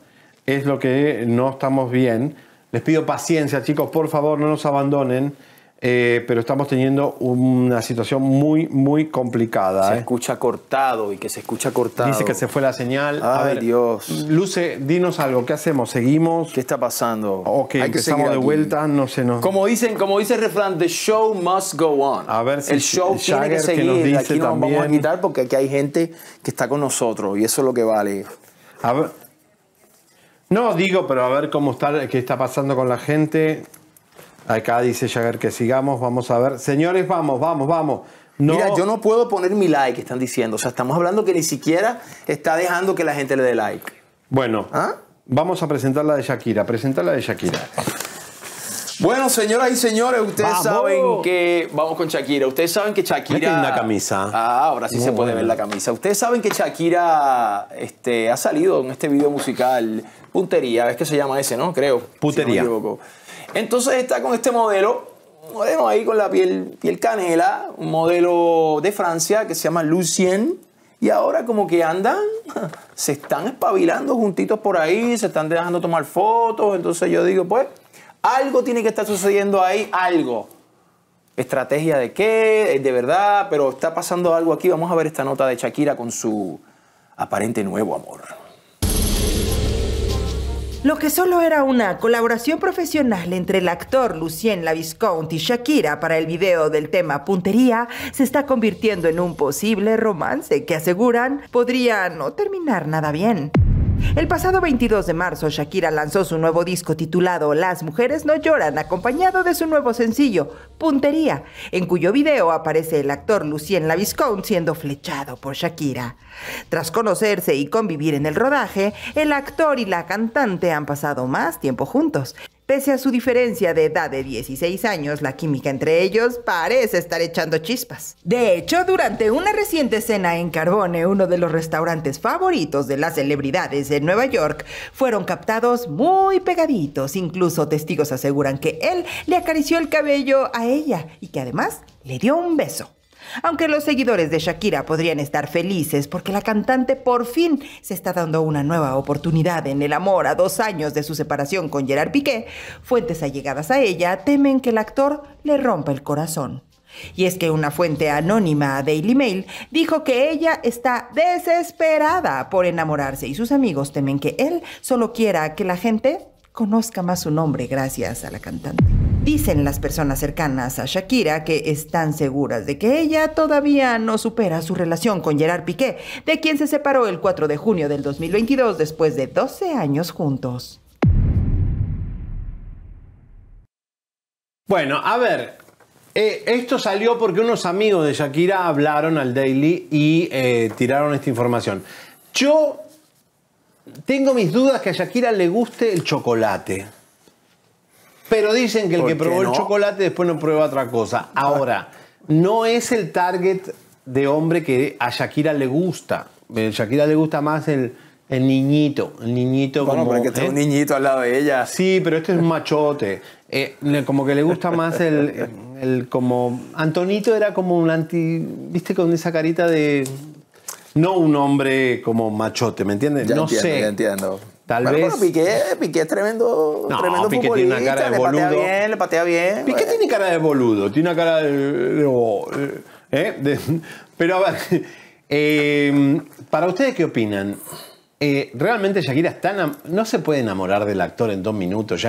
es lo que no estamos bien. Les pido paciencia, chicos. por favor, no nos abandonen. Pero estamos teniendo una situación muy, muy complicada. Se escucha cortado y que se escucha cortado. Dice que se fue la señal. Ay, a ver, Dios. Luce, dinos algo. ¿Qué hacemos? ¿Seguimos? ¿Qué está pasando? Ok, empezamos de vuelta. No se nos... Como dice el refrán, the show must go on. A ver si el show tiene que seguir. Nos dice aquí nos vamos a quitar porque aquí hay gente que está con nosotros y eso es lo que vale. A ver. No, digo, pero a ver qué está pasando con la gente. Acá dice Jagger que sigamos, vamos a ver. Señores, vamos. No. Mira, yo no puedo poner mi like, están diciendo. O sea, estamos hablando que ni siquiera está dejando que la gente le dé like. Bueno, vamos a presentar la de Shakira. Bueno, señoras y señores, ustedes saben que... Vamos con Shakira. Ustedes saben que Shakira... Qué linda camisa. Ah, ahora sí se puede ver la camisa. Ustedes saben que Shakira ha salido en este video musical Puntería. ¿Ves que se llama ese, no? Creo. Puntería. Si no me equivoco. Entonces está con este modelo ahí con la piel canela, un modelo de Francia que se llama Lucien. Y ahora como que andan, se están espabilando juntitos por ahí, se están dejando tomar fotos. Entonces yo digo, pues, algo tiene que estar sucediendo ahí, algo. ¿Estrategia de qué? De verdad, pero está pasando algo aquí. Vamos a ver esta nota de Shakira con su aparente nuevo amor. Lo que solo era una colaboración profesional entre el actor Lucien Lavisconti y Shakira para el video del tema Puntería se está convirtiendo en un posible romance que aseguran podría no terminar nada bien. El pasado 22 de marzo, Shakira lanzó su nuevo disco titulado Las Mujeres No Lloran, acompañado de su nuevo sencillo, Puntería, en cuyo video aparece el actor Lucien Lavisconti siendo flechado por Shakira. Tras conocerse y convivir en el rodaje, el actor y la cantante han pasado más tiempo juntos. Pese a su diferencia de edad de 16 años, la química entre ellos parece estar echando chispas. De hecho, durante una reciente cena en Carbone, uno de los restaurantes favoritos de las celebridades de Nueva York, fueron captados muy pegaditos. Incluso testigos aseguran que él le acarició el cabello a ella y que además le dio un beso. Aunque los seguidores de Shakira podrían estar felices porque la cantante por fin se está dando una nueva oportunidad en el amor a 2 años de su separación con Gerard Piqué, fuentes allegadas a ella temen que el actor le rompa el corazón. Y es que una fuente anónima a Daily Mail dijo que ella está desesperada por enamorarse y sus amigos temen que él solo quiera que la gente conozca más su nombre gracias a la cantante. Dicen las personas cercanas a Shakira que están seguras de que ella todavía no supera su relación con Gerard Piqué, de quien se separó el 4 de junio del 2022 después de 12 años juntos. Bueno, a ver, esto salió porque unos amigos de Shakira hablaron al Daily y tiraron esta información. Yo tengo mis dudas que a Shakira le guste el chocolate. Pero dicen que el que probó el chocolate después no prueba otra cosa. Ahora, no es el target de hombre que a Shakira le gusta. A Shakira le gusta más el niñito. El niñito como, pero que está un niñito al lado de ella. Sí, pero este es un machote. Como que le gusta más el como... Antonito era como un anti... ¿Viste? Con esa carita de... No un hombre como machote, ¿me entiendes? No sé. Ya entiendo. Tal vez. Piqué es tremendo. No, tremendo Piqué tiene una cara de boludo. Le patea bien. Piqué tiene cara de boludo. Tiene una cara de pero a ver. Para ustedes, ¿qué opinan? Realmente Shakira no se puede enamorar del actor en 2 minutos.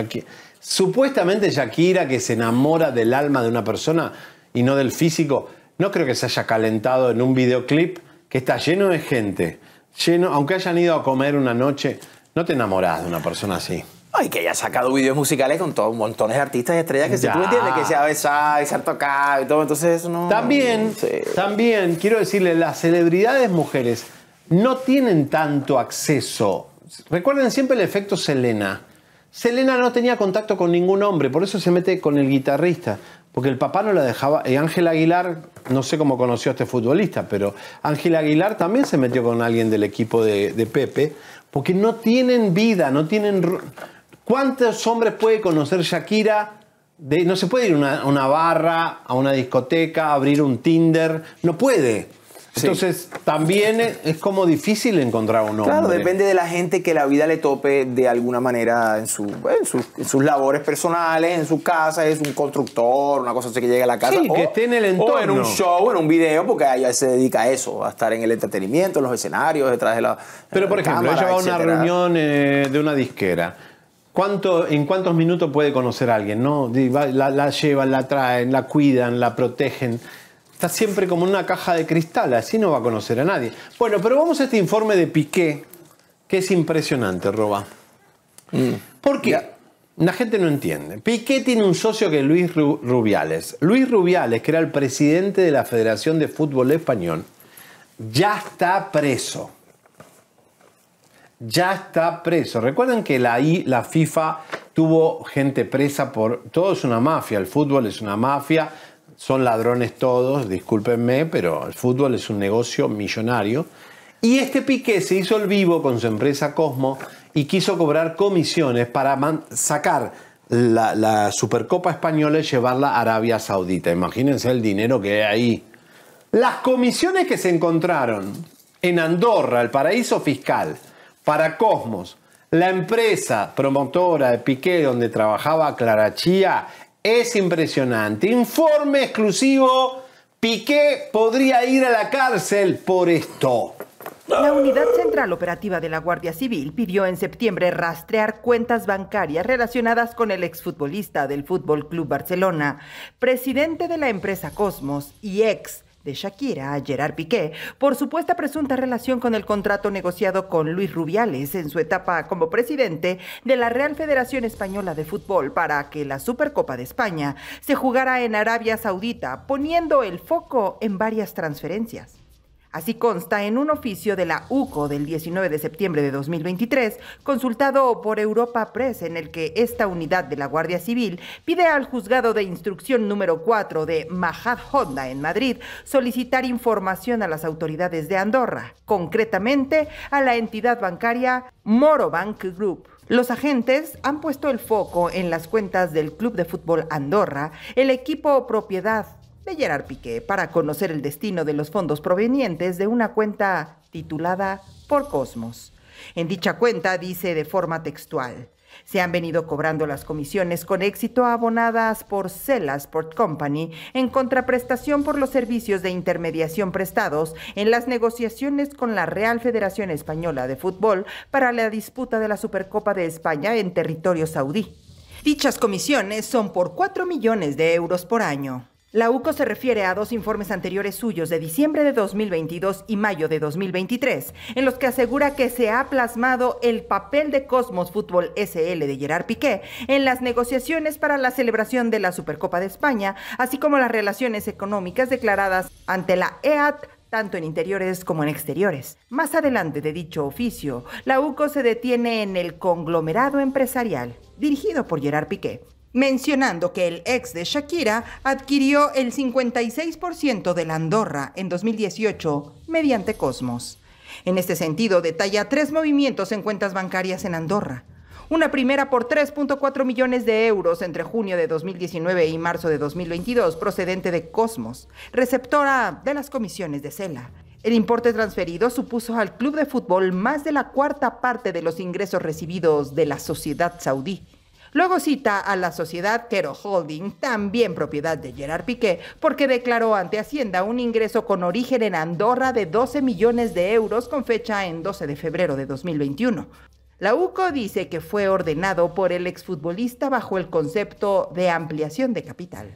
Supuestamente Shakira, que se enamora del alma de una persona y no del físico, no creo que se haya calentado en un videoclip que está lleno de gente. Lleno, aunque hayan ido a comer una noche. No te enamorás de una persona así. Ay, que haya sacado videos musicales con todos montones de artistas y estrellas que tú entiendes que se ha besado y se ha tocado y todo. Entonces eso no... También, quiero decirle, las celebridades mujeres no tienen tanto acceso. Recuerden siempre el efecto Selena. Selena no tenía contacto con ningún hombre, por eso se mete con el guitarrista. Porque el papá no la dejaba. Ángel Aguilar, no sé cómo conoció a este futbolista, pero Ángel Aguilar también se metió con alguien del equipo de Pepe. Porque no tienen vida, no tienen... ¿Cuántos hombres puede conocer Shakira? No se puede ir a una barra, a una discoteca, abrir un Tinder. No puede. Entonces, también es como difícil encontrar un hombre. Claro, depende de la gente que la vida le tope de alguna manera en sus labores personales, en su casa, es un constructor, una cosa así que llegue a la casa. Sí, que esté en el entorno. O en un show, en un video, porque ella se dedica a eso, a estar en el entretenimiento, en los escenarios, detrás de la Pero, por ejemplo, cámara, ella va a una reunión de una disquera. ¿En cuántos minutos puede conocer a alguien? ¿No? La llevan, la traen, la cuidan, la protegen. Está siempre como en una caja de cristal, así no va a conocer a nadie. Bueno, pero vamos a este informe de Piqué, que es impresionante, Roba. Porque la gente no entiende. Piqué tiene un socio que es Luis Rubiales. Luis Rubiales, que era el presidente de la Federación de Fútbol Español, ya está preso. Ya está preso. Recuerden que la FIFA tuvo gente presa por... Todo es una mafia, el fútbol es una mafia, son ladrones todos, discúlpenme, pero el fútbol es un negocio millonario. Y este Piqué se hizo el vivo con su empresa Cosmo y quiso cobrar comisiones para sacar la Supercopa Española y llevarla a Arabia Saudita. Imagínense el dinero que hay ahí. Las comisiones que se encontraron en Andorra, el paraíso fiscal, para Cosmos, la empresa promotora de Piqué, donde trabajaba Clara Chía, es impresionante. Informe exclusivo, Piqué podría ir a la cárcel por esto. La Unidad Central Operativa de la Guardia Civil pidió en septiembre rastrear cuentas bancarias relacionadas con el exfutbolista del Fútbol Club Barcelona, presidente de la empresa Cosmos y ex de Shakira a Gerard Piqué, por supuesta presunta relación con el contrato negociado con Luis Rubiales en su etapa como presidente de la Real Federación Española de Fútbol para que la Supercopa de España se jugara en Arabia Saudita, poniendo el foco en varias transferencias. Así consta en un oficio de la UCO del 19 de septiembre de 2023, consultado por Europa Press, en el que esta unidad de la Guardia Civil pide al Juzgado de Instrucción número 4 de Majadahonda, en Madrid, solicitar información a las autoridades de Andorra, concretamente a la entidad bancaria Morobank Group. Los agentes han puesto el foco en las cuentas del Club de Fútbol Andorra, el equipo propiedad de Gerard Piqué, para conocer el destino de los fondos provenientes de una cuenta titulada Por Cosmos. En dicha cuenta dice de forma textual: se han venido cobrando las comisiones con éxito abonadas por Sela Sport Company en contraprestación por los servicios de intermediación prestados en las negociaciones con la Real Federación Española de Fútbol para la disputa de la Supercopa de España en territorio saudí. Dichas comisiones son por 4 millones de euros por año. La UCO se refiere a dos informes anteriores suyos de diciembre de 2022 y mayo de 2023, en los que asegura que se ha plasmado el papel de Cosmos Fútbol SL de Gerard Piqué en las negociaciones para la celebración de la Supercopa de España, así como las relaciones económicas declaradas ante la EAT, tanto en interiores como en exteriores. Más adelante de dicho oficio, la UCO se detiene en el conglomerado empresarial dirigido por Gerard Piqué, mencionando que el ex de Shakira adquirió el 56% de la Andorra en 2018 mediante Cosmos. En este sentido, detalla 3 movimientos en cuentas bancarias en Andorra. Una primera por 3.4 millones de euros entre junio de 2019 y marzo de 2022, procedente de Cosmos, receptora de las comisiones de Sela. El importe transferido supuso al club de fútbol más de la 1/4 parte de los ingresos recibidos de la sociedad saudí. Luego cita a la sociedad Quero Holding, también propiedad de Gerard Piqué, porque declaró ante Hacienda un ingreso con origen en Andorra de 12 millones de euros con fecha en 12 de febrero de 2021. La UCO dice que fue ordenado por el exfutbolista bajo el concepto de ampliación de capital.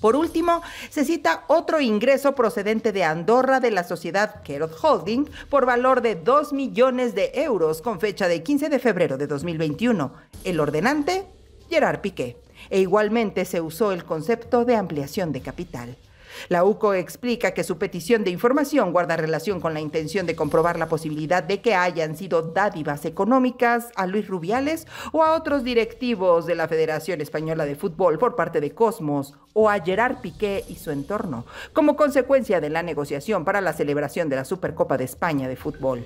Por último, se cita otro ingreso procedente de Andorra de la sociedad Gerard Holding por valor de 2 millones de euros con fecha de 15 de febrero de 2021. El ordenante, Gerard Piqué. E igualmente se usó el concepto de ampliación de capital. La UCO explica que su petición de información guarda relación con la intención de comprobar la posibilidad de que hayan sido dádivas económicas a Luis Rubiales o a otros directivos de la Federación Española de Fútbol por parte de Cosmos o a Gerard Piqué y su entorno, como consecuencia de la negociación para la celebración de la Supercopa de España de Fútbol.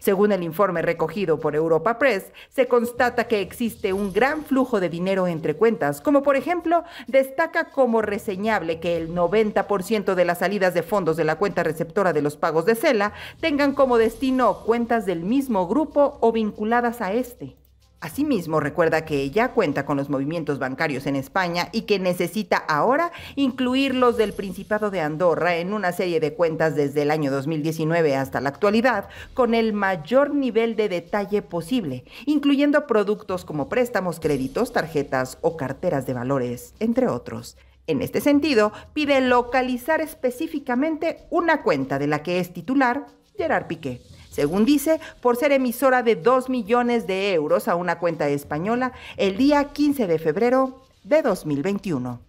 Según el informe recogido por Europa Press, se constata que existe un gran flujo de dinero entre cuentas, como por ejemplo, destaca como reseñable que el 90% de las salidas de fondos de la cuenta receptora de los pagos de Sela tengan como destino cuentas del mismo grupo o vinculadas a este. Asimismo, recuerda que ya cuenta con los movimientos bancarios en España y que necesita ahora incluir los del Principado de Andorra en una serie de cuentas desde el año 2019 hasta la actualidad, con el mayor nivel de detalle posible, incluyendo productos como préstamos, créditos, tarjetas o carteras de valores, entre otros. En este sentido, pide localizar específicamente una cuenta de la que es titular Gerard Piqué, según dice, por ser emisora de 2 millones de euros a una cuenta española el día 15 de febrero de 2021.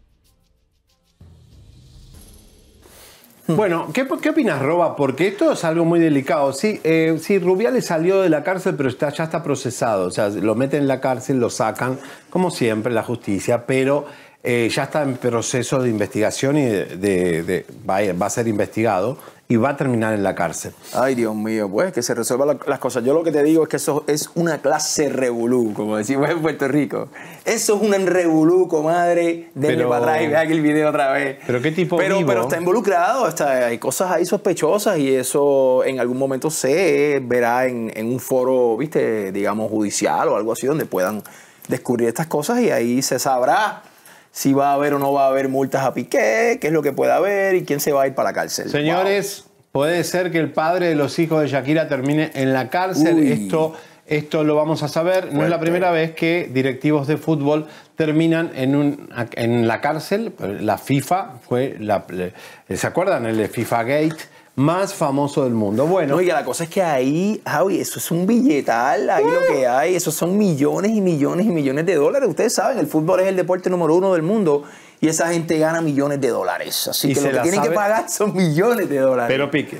Bueno, ¿qué opinas, Roba? Porque esto es algo muy delicado. Sí, sí, Rubiales salió de la cárcel, pero ya está procesado. O sea, lo meten en la cárcel, lo sacan, como siempre, la justicia, pero ya está en proceso de investigación y va a ser investigado y va a terminar en la cárcel. Ay, Dios mío, pues que se resuelvan las cosas. Yo lo que te digo es que eso es una clase revolú, como decimos en Puerto Rico. Eso es un revolú, comadre. Denle para atrás y vean el video otra vez. Pero qué tipo vivo. Pero está involucrado, hay cosas ahí sospechosas y eso en algún momento se verá en un foro, viste, digamos judicial o algo así, donde puedan descubrir estas cosas y ahí se sabrá si va a haber o no va a haber multas a Piqué, qué es lo que puede haber y quién se va a ir para la cárcel. Señores, puede ser que el padre de los hijos de Shakira termine en la cárcel. Uy. Esto lo vamos a saber. Fuerte. No es la primera vez que directivos de fútbol terminan en la cárcel. La FIFA fue ¿se acuerdan? El de FIFA Gate más famoso del mundo. Bueno. Oiga, la cosa es que ahí, Javi, eso es un billetal, ahí lo que hay, esos son millones y millones y millones de dólares. Ustedes saben, el fútbol es el deporte número 1 del mundo y esa gente gana millones de dólares. Así que lo que tienen que pagar son millones de dólares. Pero Piqué,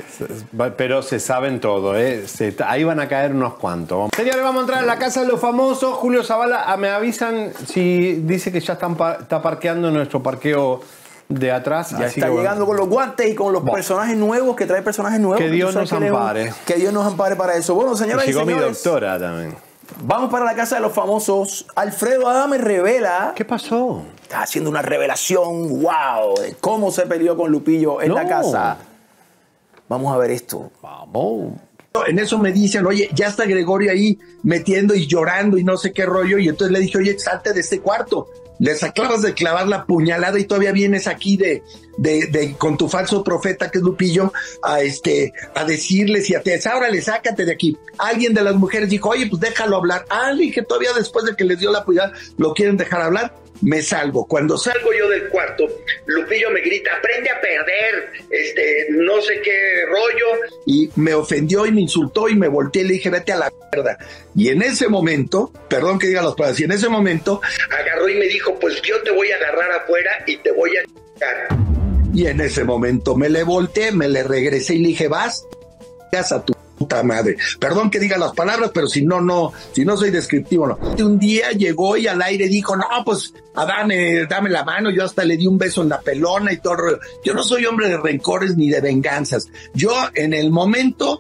pero se saben todo, ¿eh? Ahí van a caer unos cuantos. Señores, vamos a entrar en la Casa de los Famosos. Julio Sabala, me avisan si dice que ya está parqueando en nuestro parqueo de atrás. Ya está llegando con los guantes y con los personajes nuevos, que trae personajes nuevos. Que Dios nos ampare. Que Dios nos ampare para eso. Bueno, señoras y señores. Llegó mi doctora también. Vamos para la Casa de los Famosos. Alfredo Adame revela. ¿Qué pasó? Está haciendo una revelación, wow, de cómo se peleó con Lupillo en la casa. Vamos a ver esto. Vamos. En eso me dicen, oye, ya está Gregorio ahí metiendo y llorando y no sé qué rollo. Y entonces le dije, oye, salte de este cuarto. Les acabas de clavar la puñalada y todavía vienes aquí con tu falso profeta que es Lupillo a decirles y a te ábrale, sácate de aquí. Alguien de las mujeres dijo, oye, pues déjalo hablar. Ah, le dije, todavía después de que les dio la puñalada, ¿lo quieren dejar hablar? Me salgo. Cuando salgo yo del cuarto, Lupillo me grita, aprende a perder, no sé qué rollo. Y me ofendió y me insultó y me volteé y le dije, vete a la mierda. Y en ese momento, perdón que diga las palabras, y en ese momento agarró y me dijo, pues yo te voy a agarrar afuera y te voy a ch***ar. Y en ese momento me le volteé, me le regresé y le dije, vas a tu puta madre. Perdón que diga las palabras, pero si no soy descriptivo, no. Un día llegó y al aire dijo, no, pues Adame, dame la mano. Yo hasta le di un beso en la pelona y todo. Yo no soy hombre de rencores ni de venganzas. Yo en el momento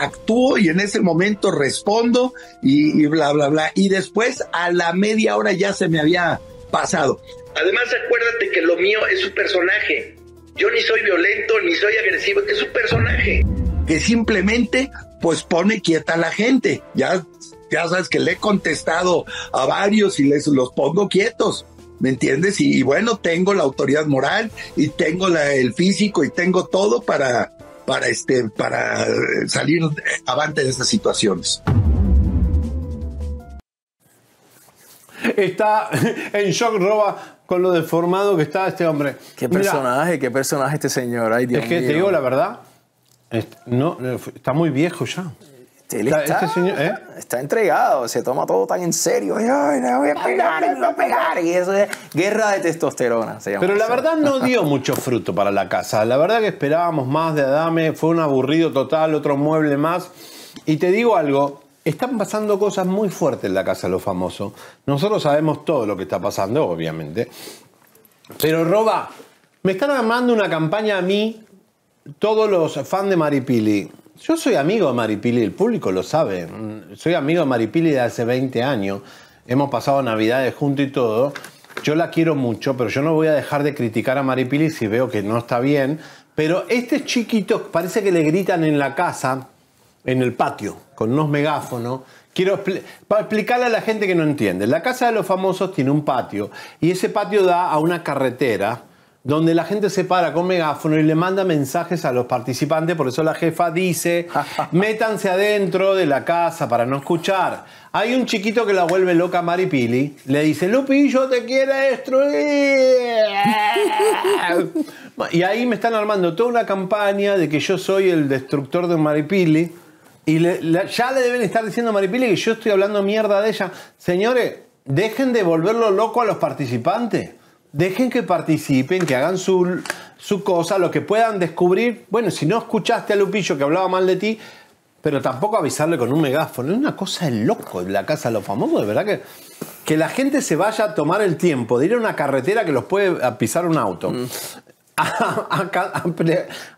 actúo y en ese momento respondo y bla, bla, bla. Y después a la media hora ya se me había pasado. Además, acuérdate que lo mío es un personaje. Yo ni soy violento, ni soy agresivo, es un personaje. Que simplemente, pues, pone quieta a la gente. Ya sabes que le he contestado a varios y los pongo quietos, ¿me entiendes? Y bueno, tengo la autoridad moral y tengo el físico y tengo todo para salir avante de estas situaciones. Está en shock, Roba, con lo deformado que está este hombre. Qué personaje. Mira, qué personaje este señor. Ay, Dios mío. Te digo la verdad, no, está muy viejo ya. Este señor, está entregado, se toma todo tan en serio. Ay, le voy a pegar, le voy a pegar. Y eso es guerra de testosterona, se llama. Pero la verdad no dio mucho fruto para la casa. La verdad que esperábamos más de Adame, fue un aburrido total, otro mueble más. Y te digo algo. Están pasando cosas muy fuertes en la Casa de los Famosos. Nosotros sabemos todo lo que está pasando, obviamente. Pero, Roba, me están armando una campaña a mí, todos los fans de Maripili. Yo soy amigo de Maripili, el público lo sabe. Soy amigo de Maripili de hace 20 años. Hemos pasado Navidades juntos y todo. Yo la quiero mucho, pero yo no voy a dejar de criticar a Maripili si veo que no está bien. Pero este chiquito, parece que le gritan en la casa, en el patio, con unos megáfonos. Quiero explicarle a la gente que no entiende. La Casa de los Famosos tiene un patio y ese patio da a una carretera donde la gente se para con megáfono y le manda mensajes a los participantes. Por eso la jefa dice, métanse adentro de la casa para no escuchar. Hay un chiquito que la vuelve loca a Maripili. Le dice, Lupillo te quiere destruir. Y ahí me están armando toda una campaña de que yo soy el destructor de Maripili. Y ya le deben estar diciendo a Maripili que yo estoy hablando mierda de ella. Señores, dejen de volverlo loco a los participantes. Dejen que participen, que hagan su cosa, lo que puedan descubrir. Bueno, si no escuchaste a Lupillo que hablaba mal de ti, pero tampoco avisarle con un megáfono. Es una cosa de loco la Casa de los Famosos, de verdad que la gente se vaya a tomar el tiempo de ir a una carretera que los puede pisar un auto.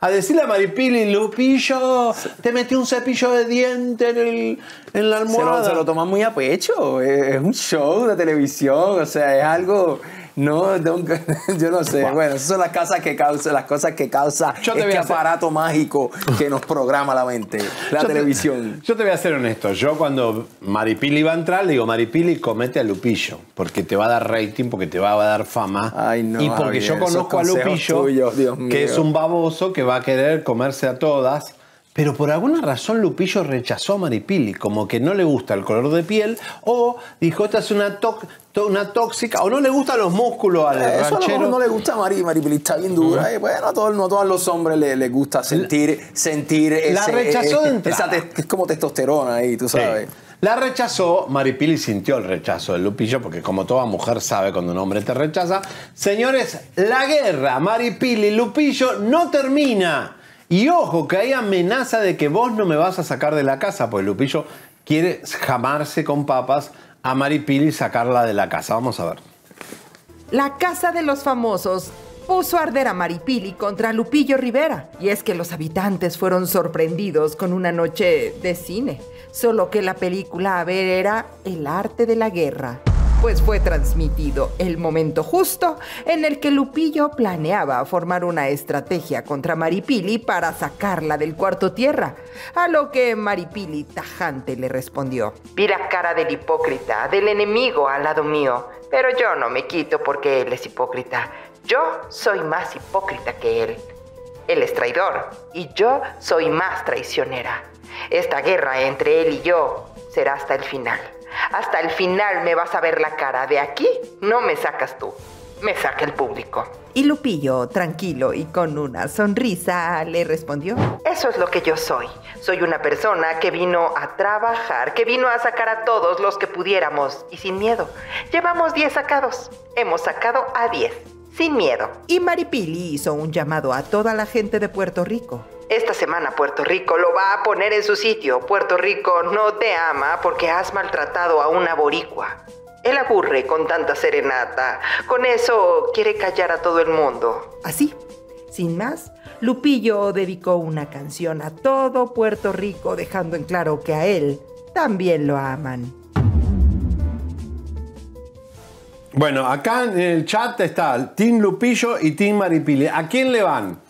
A decirle a Maripili, Lupillo, te metí un cepillo de diente en la almohada. Se lo toman muy a pecho. Es un show de televisión, o sea, es algo... No, yo no sé. Bueno, esas son las cosas que causa, este aparato mágico que nos programa la mente, la televisión. Yo te voy a ser honesto. Yo cuando Maripili va a entrar, le digo, Maripili, comete a Lupillo, porque te va a dar rating, porque te va a dar fama. Ay, no, y porque Javier, yo conozco a Lupillo, que es un baboso que va a querer comerse a todas. Pero por alguna razón Lupillo rechazó a Maripili, como que no le gusta el color de piel, o dijo, esta es una tóxica, o no le gustan los músculos al ranchero. Eso a lo mejor no le gusta a Maripili, está bien dura. Bueno, no a todos los hombres les gusta sentir la rechazó de entrada. Es como testosterona ahí, tú sabes. Sí. La rechazó, Maripili sintió el rechazo del Lupillo, porque como toda mujer sabe cuando un hombre te rechaza. Señores, la guerra Maripili-Lupillo no termina. Y ojo, que hay amenaza de que vos no me vas a sacar de la casa, pues Lupillo quiere jamarse con papas a Maripili y sacarla de la casa. Vamos a ver. La Casa de los Famosos puso a arder a Maripili contra Lupillo Rivera. Y es que los habitantes fueron sorprendidos con una noche de cine. Solo que la película a ver era El Arte de la Guerra, pues fue transmitido el momento justo en el que Lupillo planeaba formar una estrategia contra Maripili para sacarla del cuarto tierra, a lo que Maripili tajante le respondió: vi la cara del hipócrita, del enemigo al lado mío, pero yo no me quito porque él es hipócrita. Yo soy más hipócrita que él. Él es traidor y yo soy más traicionera. Esta guerra entre él y yo será hasta el final. Hasta el final me vas a ver la cara. De aquí no me sacas tú, me saca el público. Y Lupillo, tranquilo y con una sonrisa, le respondió: eso es lo que yo soy. Soy una persona que vino a trabajar, que vino a sacar a todos los que pudiéramos y sin miedo. Llevamos 10 sacados, hemos sacado a 10, sin miedo. Y Maripili hizo un llamado a toda la gente de Puerto Rico. Esta semana Puerto Rico lo va a poner en su sitio. Puerto Rico no te ama porque has maltratado a una boricua. Él aburre con tanta serenata. Con eso quiere callar a todo el mundo. Así, sin más, Lupillo dedicó una canción a todo Puerto Rico, dejando en claro que a él también lo aman. Bueno, acá en el chat está Team Lupillo y Team Maripili. ¿A quién le van?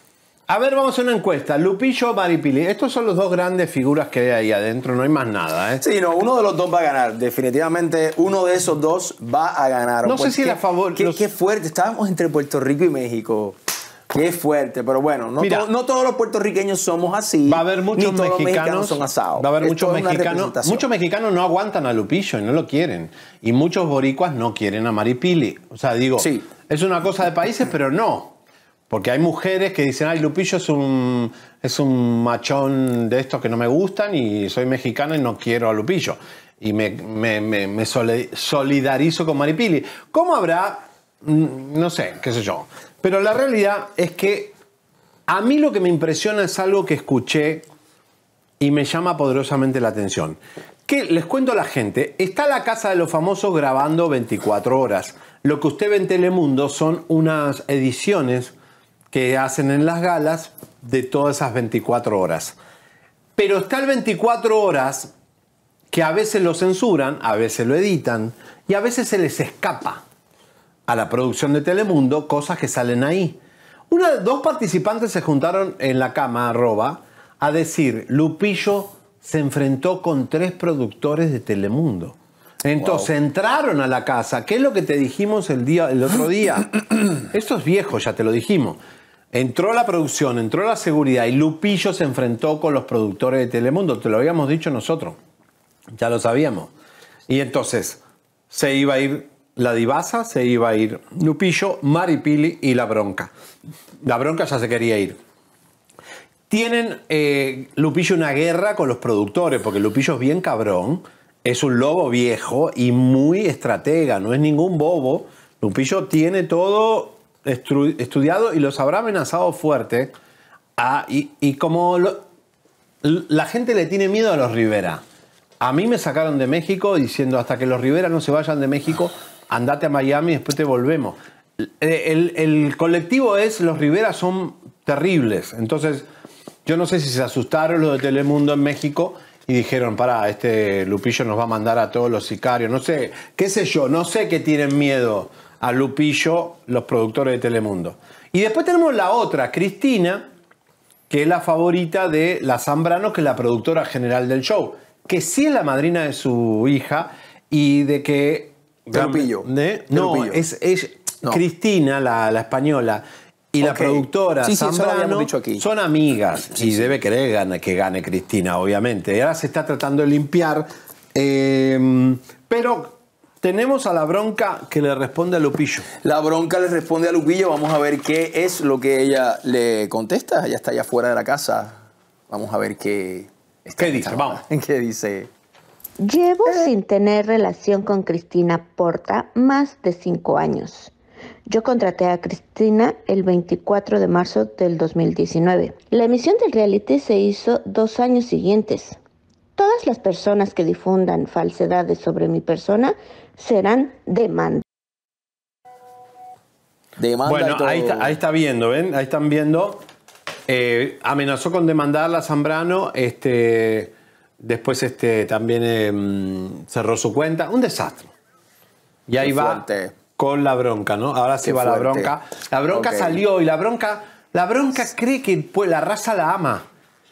A ver, vamos a una encuesta. Lupillo o Maripili. Estos son los dos grandes figuras que hay ahí adentro. No hay más nada, ¿eh? Sí, no, uno de los dos va a ganar. Definitivamente uno de esos dos va a ganar. No sé si era a favor... Qué fuerte. Estábamos entre Puerto Rico y México. Qué fuerte, pero bueno, no todos los puertorriqueños somos así. Va a haber muchos mexicanos son asados. Va a haber muchos mexicanos. Muchos mexicanos no aguantan a Lupillo y no lo quieren. Y muchos boricuas no quieren a Maripili. O sea, digo, sí, es una cosa de países, pero no. Porque hay mujeres que dicen, ay, Lupillo es un machón de estos que no me gustan y soy mexicana y no quiero a Lupillo. Y me solidarizo con Maripili. ¿Cómo habrá? No sé, qué sé yo. Pero la realidad es que a mí lo que me impresiona es algo que escuché y me llama poderosamente la atención. Que les cuento a la gente, está la Casa de los Famosos grabando 24 horas. Lo que usted ve en Telemundo son unas ediciones que hacen en las galas de todas esas 24 horas. Pero está el 24 horas que a veces lo censuran, a veces lo editan y a veces se les escapa a la producción de Telemundo cosas que salen ahí. Dos participantes se juntaron en la cama, arroba, a decir, Lupillo se enfrentó con 3 productores de Telemundo. Entonces entraron a la casa. ¿Qué es lo que te dijimos el otro día? Esto es viejo, ya te lo dijimos. Entró la producción, entró la seguridad y Lupillo se enfrentó con los productores de Telemundo. Te lo habíamos dicho nosotros. Ya lo sabíamos. Y entonces se iba a ir la Divaza, se iba a ir Lupillo, Maripili y La Bronca. La Bronca ya se quería ir. Tienen Lupillo una guerra con los productores porque Lupillo es bien cabrón. Es un lobo viejo y muy estratega, no es ningún bobo, Lupillo tiene todo estudiado y los habrá amenazado fuerte. Y como la gente le tiene miedo a los Rivera. A mí me sacaron de México diciendo hasta que los Rivera no se vayan de México, andate a Miami y después te volvemos. El colectivo es los Rivera son terribles. Entonces, yo no sé si se asustaron los de Telemundo en México y dijeron, pará, este Lupillo nos va a mandar a todos los sicarios. No sé, qué sé yo, no sé qué tienen miedo a Lupillo los productores de Telemundo. Y después tenemos la otra, Cristina, que es la favorita de la Zambrano, que es la productora general del show, que sí es la madrina de su hija y de que... De Lupillo. No, es no. Cristina, la española, y okay. La productora sí, Zambrano sí, son amigas. Sí, y sí. Debe querer que gane Cristina, obviamente. Y ahora se está tratando de limpiar. Pero tenemos a La Bronca que le responde a Lupillo. La Bronca le responde a Lupillo. Vamos a ver qué es lo que ella le contesta. Ella está allá afuera de la casa. Vamos a ver qué... ¿Qué dice? Vamos. ¿Qué dice? Llevo sin tener relación con Cristina Porta más de 5 años. Yo contraté a Cristina el 24 de marzo del 2019. La emisión del reality se hizo 2 años siguientes. Todas las personas que difundan falsedades sobre mi persona serán demandadas. Bueno, ahí está viendo, ¿ven? Ahí están viendo. Amenazó con demandarla a Zambrano. Después también cerró su cuenta. Un desastre. Y ahí va... Con La Bronca, ¿no? Ahora sí va La Bronca. La Bronca salió y la bronca cree que pues, la raza la ama.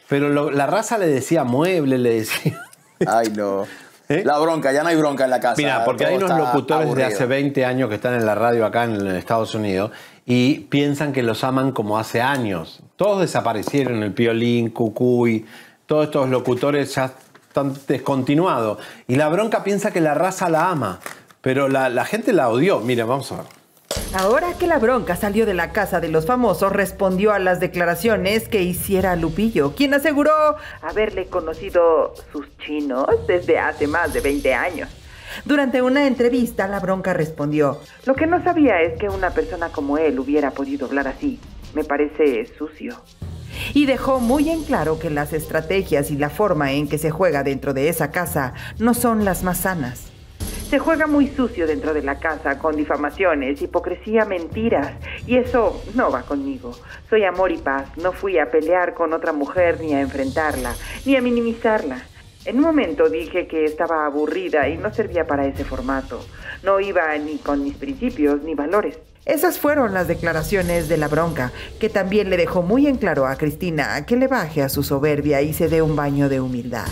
Pero la raza le decía mueble, le decía... Ay, no. ¿Eh? La Bronca, ya no hay bronca en la casa. Mira, porque hay unos locutores aburrido. De hace 20 años que están en la radio acá en Estados Unidos y piensan que los aman como hace años. Todos desaparecieron, el Piolín, Cucuy, todos estos locutores ya están descontinuados. Y La Bronca piensa que la raza la ama. Pero la gente la odió. Mira, vamos a ver. Ahora que La Bronca salió de la Casa de los Famosos, respondió a las declaraciones que hiciera Lupillo, quien aseguró haberle conocido sus chinos desde hace más de 20 años. Durante una entrevista, La Bronca respondió, lo que no sabía es que una persona como él hubiera podido hablar así. Me parece sucio. Y dejó muy en claro que las estrategias y la forma en que se juega dentro de esa casa no son las más sanas. Se juega muy sucio dentro de la casa, con difamaciones, hipocresía, mentiras. Y eso no va conmigo. Soy amor y paz. No fui a pelear con otra mujer, ni a enfrentarla, ni a minimizarla. En un momento dije que estaba aburrida y no servía para ese formato. No iba ni con mis principios ni valores. Esas fueron las declaraciones de La Bronca, que también le dejó muy en claro a Cristina que le baje a su soberbia y se dé un baño de humildad.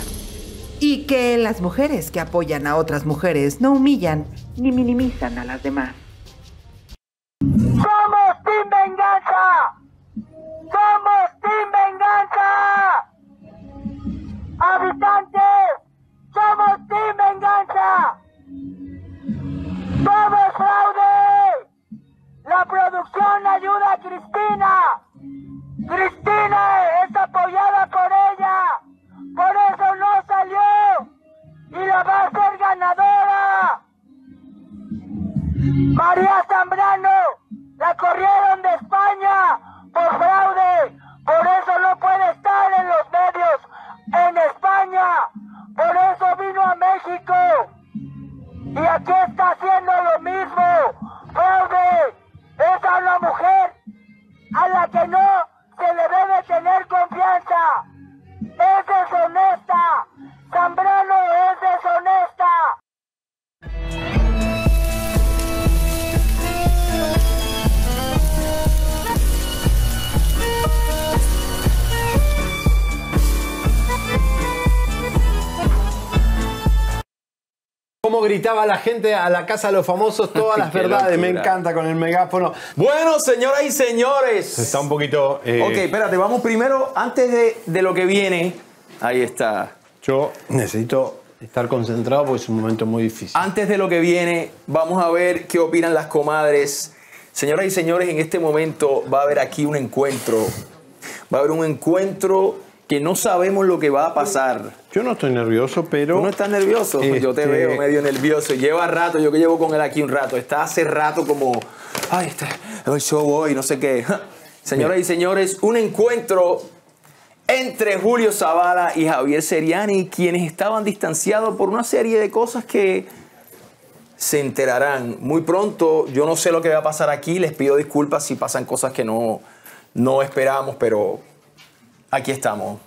Y que las mujeres que apoyan a otras mujeres no humillan ni minimizan a las demás. ¡Somos Team Venganza! ¡Somos Team Venganza! ¡Habitantes! ¡Somos Team Venganza! ¡Somos fraude! ¡La producción ayuda a Cristina! ¡Cristina es apoyada por ella! ¡Por eso no salió! ¡Y la va a ser ganadora! María Zambrano la corrieron de España por fraude. Por eso no puede estar en los medios en España. Por eso vino a México. Y aquí está haciendo lo mismo. Fraude. Es a una mujer a la que no se le debe tener confianza. ¡Es deshonesta! ¡Zambrano es deshonesta! Cómo gritaba la gente a la Casa de los Famosos todas las verdades. Me encanta con el megáfono. Bueno, señoras y señores. Está un poquito... Ok, espérate. Vamos primero, antes de lo que viene. Ahí está. Yo necesito estar concentrado porque es un momento muy difícil. Antes de lo que viene, vamos a ver qué opinan las comadres. Señoras y señores, en este momento va a haber aquí un encuentro. Va a haber un encuentro que no sabemos lo que va a pasar. Yo no estoy nervioso, pero... ¿Tú no estás nervioso? Yo te veo medio nervioso. Lleva rato, yo que llevo con él aquí un rato. Está hace rato como... Ay, este, el show hoy, no sé qué. Señoras y señores, un encuentro entre Julio Sabala y Javier Seriani, quienes estaban distanciados por una serie de cosas que se enterarán muy pronto. Yo no sé lo que va a pasar aquí. Les pido disculpas si pasan cosas que no esperamos, pero aquí estamos.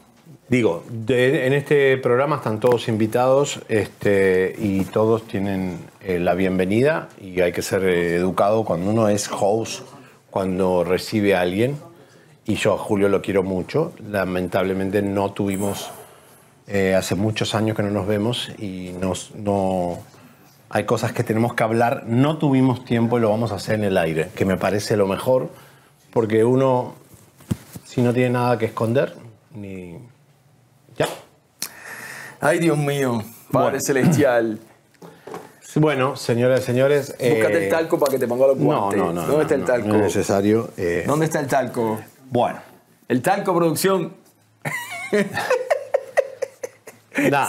Digo, en este programa están todos invitados y todos tienen la bienvenida, y hay que ser educado cuando uno es host, cuando recibe a alguien. Y yo a Julio lo quiero mucho. Lamentablemente no tuvimos, hace muchos años que no nos vemos y no hay cosas que tenemos que hablar. No tuvimos tiempo y lo vamos a hacer en el aire, que me parece lo mejor, porque uno, si no tiene nada que esconder, ni... Ya. Ay, Dios mío, Padre Celestial. Bueno, señoras y señores... Búscate el talco para que te ponga los guantes. No. ¿Dónde está el talco? No es necesario. ¿Dónde está el talco? Bueno. El talco, producción.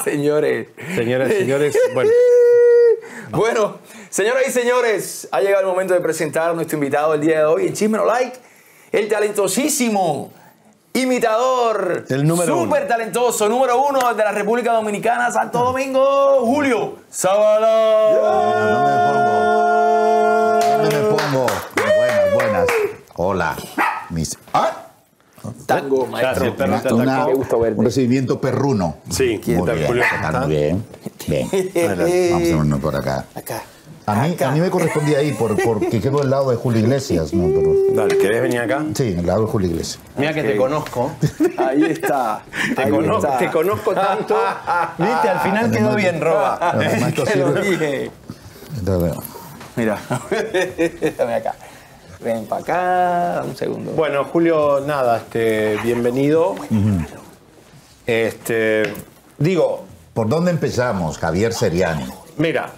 Señores. Señoras y señores, bueno. Bueno, señoras y señores, ha llegado el momento de presentar a nuestro invitado el día de hoy en Chisme No Like, el talentosísimo... imitador, súper talentoso, número 1 de la República Dominicana, Santo Domingo, Julio Sabala. No me pongo. Buenas. Hola. Mis... Tango, maestro. Un recibimiento perruno. Sí. Muy bien. Vamos a vernos por acá. A mí me correspondía ahí, porque quedo al lado de Julio Iglesias. ¿No? Pero... Dale, ¿querés venir acá? Sí, al lado de Julio Iglesias. Mira que te conozco. Ahí está. Te conozco tanto. Viste, al final quedó bien, roba. Te lo dije. Mira, ven acá. Ven para acá, un segundo. Bueno, Julio, nada, bienvenido. Digo... ¿Por dónde empezamos, Javier Seriani? Mira...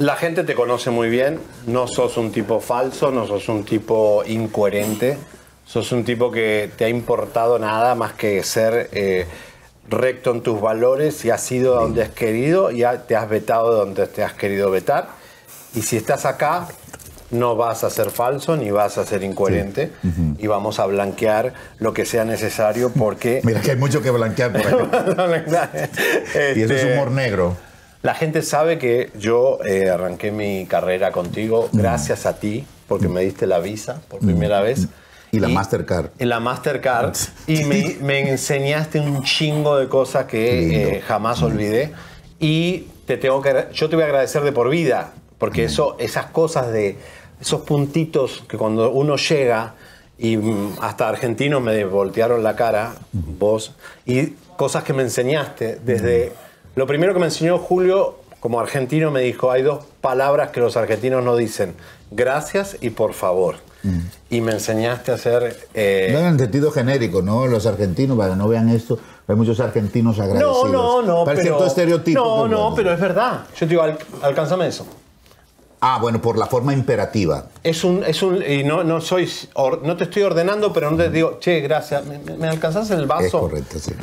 La gente te conoce muy bien, no sos un tipo falso, no sos un tipo incoherente, sos un tipo que te ha importado nada más que ser recto en tus valores, y has ido donde has querido y te has vetado donde te has querido vetar. Y si estás acá, no vas a ser falso ni vas a ser incoherente, y vamos a blanquear lo que sea necesario, porque... Mira que hay mucho que blanquear por ahí. Y eso es humor negro. La gente sabe que yo arranqué mi carrera contigo gracias a ti, porque me diste la Visa por primera vez. Y la Mastercard. Y me enseñaste un chingo de cosas que jamás olvidé. Y yo te voy a agradecer de por vida, porque esas cosas esos puntitos que cuando uno llega, y hasta argentinos me voltearon la cara, vos, y cosas que me enseñaste desde... Lo primero que me enseñó Julio, como argentino, me dijo: hay dos palabras que los argentinos no dicen, gracias y por favor. Y me enseñaste a hacer... No en el sentido genérico, ¿no? Los argentinos, para que no vean esto, hay muchos argentinos agradecidos. No. Parece cierto estereotipo. No, pero es verdad. Yo te digo, alcánzame eso. Ah, bueno, por la forma imperativa. Y no te estoy ordenando, pero no te digo, che, gracias, ¿me alcanzás el vaso? Es correcto, sí.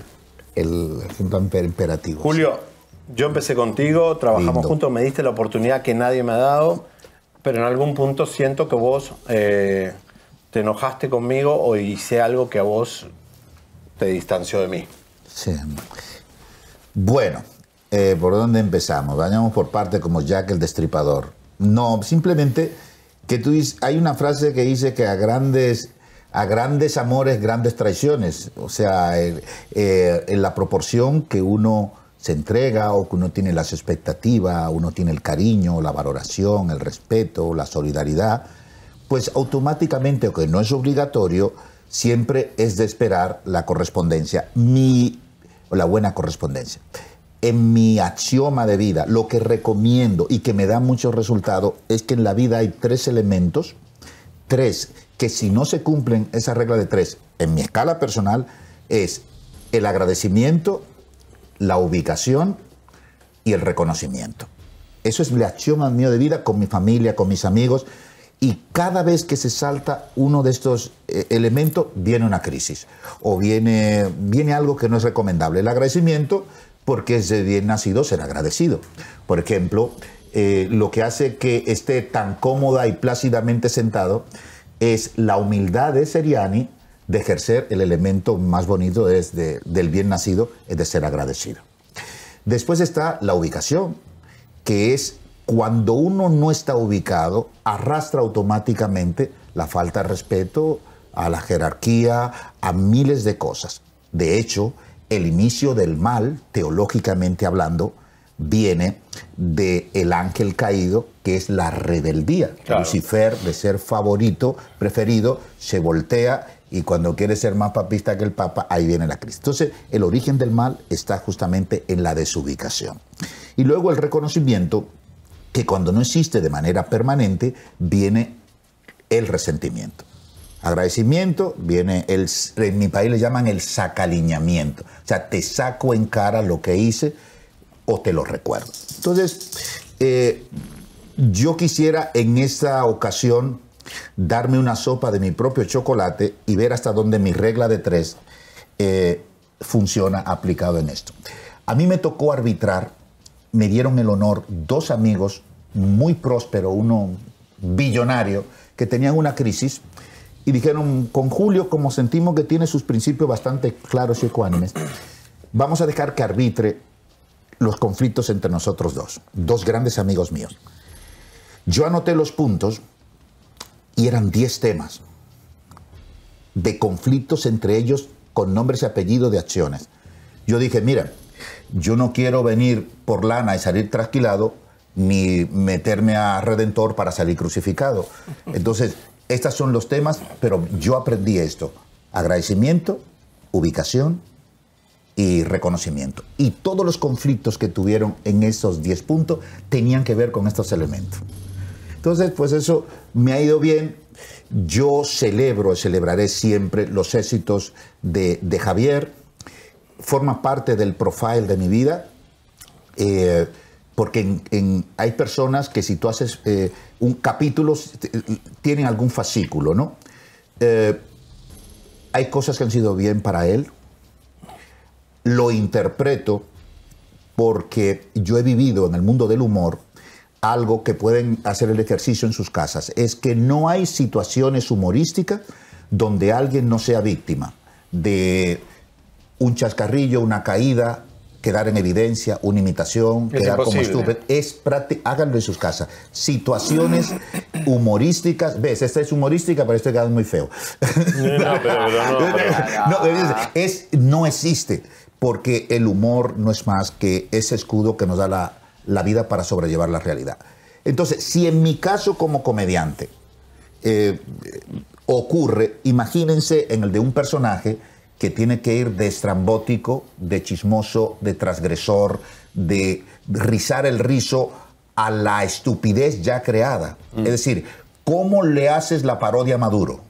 El asunto imperativo. Julio, yo empecé contigo, trabajamos juntos, me diste la oportunidad que nadie me ha dado, pero en algún punto siento que vos te enojaste conmigo o hice algo que a vos te distanció de mí. Sí. Bueno, ¿por dónde empezamos? Vayamos por parte, como Jack el Destripador. No, simplemente que tú dices, hay una frase que dice que a grandes amores, grandes traiciones. O sea, en la proporción que uno se entrega, o que uno tiene las expectativas, uno tiene el cariño, la valoración, el respeto, la solidaridad, pues automáticamente, aunque no es obligatorio, siempre es de esperar la correspondencia, la buena correspondencia. En mi axioma de vida, lo que recomiendo y que me da muchos resultados es que en la vida hay 3 elementos, 3, que si no se cumplen esa regla de 3, en mi escala personal, es el agradecimiento, la ubicación y el reconocimiento. Eso es mi acción mío de vida, con mi familia, con mis amigos. Y cada vez que se salta uno de estos elementos, viene una crisis o viene algo que no es recomendable. El agradecimiento, porque es de bien nacido ser agradecido. Por ejemplo, lo que hace que esté tan cómoda y plácidamente sentado es la humildad de Seriani de ejercer el elemento más bonito del bien nacido, es de ser agradecido. Después está la ubicación, que es cuando uno no está ubicado, arrastra automáticamente la falta de respeto a la jerarquía, a miles de cosas. De hecho, el inicio del mal, teológicamente hablando, viene del ángel caído, que es la rebeldía. Claro. Lucifer, de ser favorito, preferido, se voltea y cuando quiere ser más papista que el Papa, ahí viene la crisis. Entonces, el origen del mal está justamente en la desubicación. Y luego el reconocimiento, que cuando no existe de manera permanente, viene el resentimiento. Agradecimiento, viene el, en mi país le llaman el sacaliñamiento. O sea, te saco en cara lo que hice o te lo recuerdo. Entonces, yo quisiera en esta ocasión darme una sopa de mi propio chocolate y ver hasta dónde mi regla de tres funciona aplicado en esto. A mí me tocó arbitrar, me dieron el honor dos amigos muy prósperos, uno billonario, que tenían una crisis. Y dijeron, con Julio, como sentimos que tiene sus principios bastante claros y ecuánimes, vamos a dejar que arbitre los conflictos entre nosotros dos. Dos grandes amigos míos. Yo anoté los puntos y eran 10 temas de conflictos entre ellos con nombres y apellidos de acciones. Yo dije, mira, yo no quiero venir por lana y salir trasquilado ni meterme a Redentor para salir crucificado. Entonces, estos son los temas, pero yo aprendí esto. Agradecimiento, ubicación y reconocimiento. Y todos los conflictos que tuvieron en esos 10 puntos tenían que ver con estos elementos. Entonces, pues eso me ha ido bien. Yo celebraré siempre los éxitos de Javier. Forma parte del profile de mi vida. Porque hay personas que si tú haces un capítulo, tienen algún fascículo, ¿no? Hay cosas que han sido bien para él. Lo interpreto porque yo he vivido en el mundo del humor algo que pueden hacer el ejercicio en sus casas. Es que no hay situaciones humorísticas donde alguien no sea víctima de un chascarrillo, una caída, quedar en evidencia, una imitación, es quedar imposible, como estúpido. Háganlo en sus casas. Situaciones humorísticas. ¿Ves? Esta es humorística, pero esto queda muy feo. No existe, porque el humor no es más que ese escudo que nos da la vida para sobrellevar la realidad. Entonces, si en mi caso como comediante ocurre, imagínense en el de un personaje que tiene que ir de estrambótico, de chismoso, de transgresor, de rizar el rizo a la estupidez ya creada. Es decir, ¿cómo le haces la parodia a Maduro?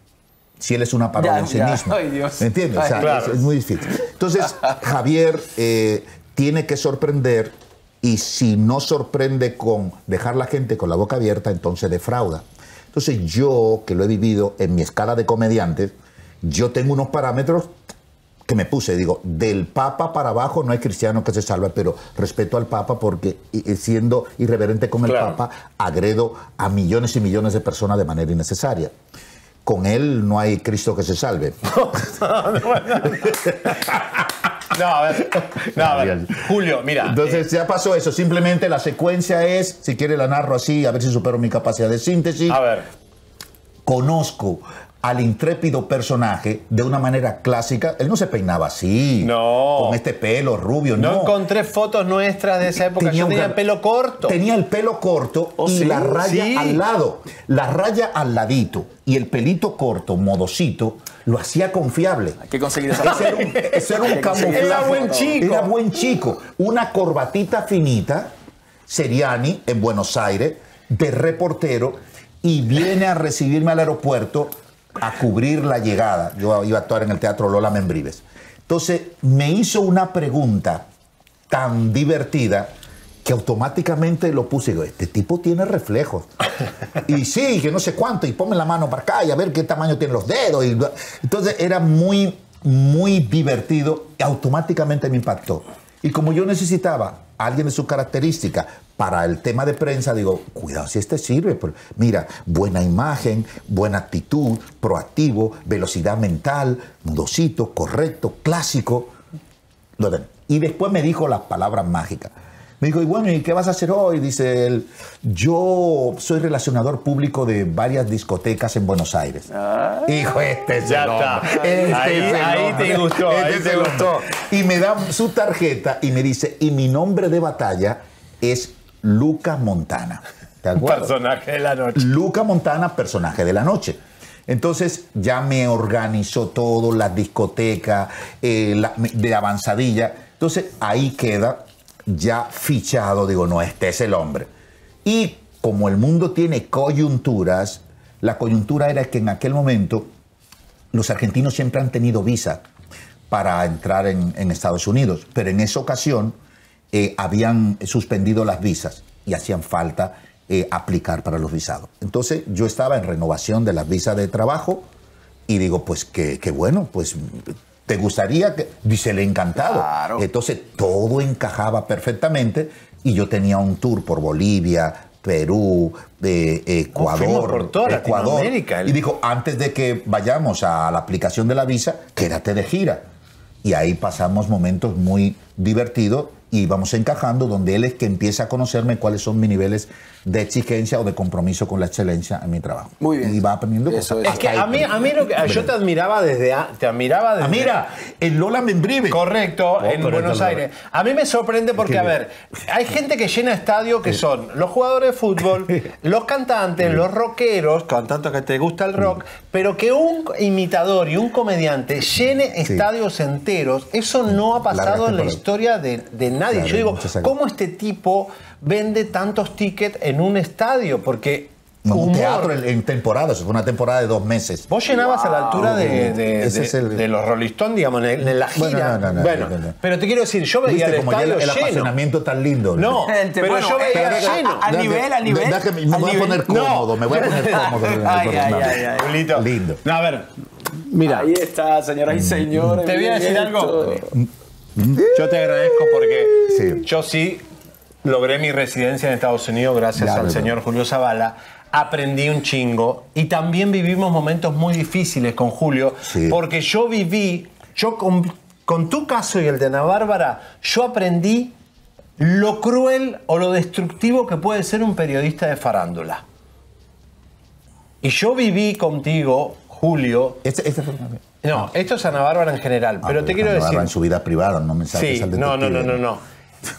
Si él es una parodia en sí mismo. Ay, Dios. ¿Me entiendes? Ay, o sea, claro. Es muy difícil. Entonces, Javier tiene que sorprender, y si no sorprende con dejar la gente con la boca abierta, entonces defrauda. Entonces yo, que lo he vivido en mi escala de comediantes, yo tengo unos parámetros que me puse, digo, del Papa para abajo no hay cristiano que se salve, pero respeto al Papa porque siendo irreverente con el Papa, agredo a millones y millones de personas de manera innecesaria. Con él no hay Cristo que se salve. No, a ver, Julio, mira. Entonces ya pasó eso, simplemente la secuencia es, si quiere la narro así, a ver si supero mi capacidad de síntesis. A ver. Conozco al intrépido personaje de una manera clásica. Él no se peinaba así, no, con este pelo rubio. No encontré fotos nuestras de esa época. Yo tenía el pelo corto. Tenía el pelo corto y la raya al lado, la raya al ladito y el pelito corto, modosito, lo hacía confiable. Hay que conseguir esa Ese era un camuflaje. Era buen chico. Era buen chico. Una corbatita finita, Seriani, en Buenos Aires, de reportero, y viene a recibirme al aeropuerto a cubrir la llegada. Yo iba a actuar en el Teatro Lola Membrives. Entonces, me hizo una pregunta tan divertida que automáticamente lo puse y digo, este tipo tiene reflejos. Y sí, que no sé cuánto, y ponme la mano para acá y a ver qué tamaño tienen los dedos. Y... entonces era muy, muy divertido y automáticamente me impactó. Y como yo necesitaba a alguien de su característica para el tema de prensa, digo, cuidado si este sirve. Mira, buena imagen, buena actitud, proactivo, velocidad mental, mudosito, correcto, clásico. Y después me dijo las palabras mágicas. Me dijo, y bueno, ¿y qué vas a hacer hoy? Dice él, yo soy relacionador público de varias discotecas en Buenos Aires. Hijo, este es el hombre. Ahí te gustó. Y me da su tarjeta y me dice, y mi nombre de batalla es Lucas Montana. ¿Te acuerdas? Personaje de la noche. Lucas Montana, personaje de la noche. Entonces ya me organizó todo, las discotecas, de avanzadilla. Entonces ahí queda... ya fichado, digo, no, este es el hombre. Y como el mundo tiene coyunturas, la coyuntura era que en aquel momento los argentinos siempre han tenido visa para entrar en Estados Unidos, pero en esa ocasión habían suspendido las visas y hacían falta aplicar para los visados. Entonces yo estaba en renovación de las visas de trabajo y digo, pues que bueno, pues... ¿te gustaría que...? Dice, le encantado. Claro. Entonces, todo encajaba perfectamente y yo tenía un tour por Bolivia, Perú, Ecuador. Por toda Latinoamérica. Y dijo, antes de que vayamos a la aplicación de la visa, quédate de gira. Y ahí pasamos momentos muy divertidos y vamos encajando, donde él es que empieza a conocerme cuáles son mis niveles de exigencia o de compromiso con la excelencia en mi trabajo. Muy bien. Y va aprendiendo eso. Es que a mí lo que, yo te admiraba desde... mira, en Lola Membrive. Correcto, en Buenos Aires. A mí me sorprende porque, a ver, hay gente que llena estadio que son los jugadores de fútbol, los cantantes, los rockeros, con tanto que te gusta el rock, pero que un imitador y un comediante llene estadios enteros, eso no ha pasado en la historia de nadie. Claro, yo digo, ¿cómo este tipo vende tantos tickets en un estadio? Porque... no, un teatro en temporada, eso fue una temporada de 2 meses. Vos llenabas a la altura de los Rolling Stones, digamos, en la gira. Bueno, pero te quiero decir, yo veía el estadio el apasionamiento tan lindo. No, pero yo veía lleno. Al nivel. Me voy a poner cómodo, me voy a poner cómodo. Ay, lindo. A ver, mira. Ahí está, señoras y señores. Te voy a decir algo. Yo te agradezco porque yo sí logré mi residencia en Estados Unidos gracias al señor Julio Sabala. Aprendí un chingo y también vivimos momentos muy difíciles con Julio porque yo viví, con tu caso y el de Ana Bárbara, yo aprendí lo cruel o lo destructivo que puede ser un periodista de farándula. Y yo viví contigo, Julio... No, esto es Ana Bárbara en general, pero te quiero decir... en su vida privada, no me sabes al detective. No.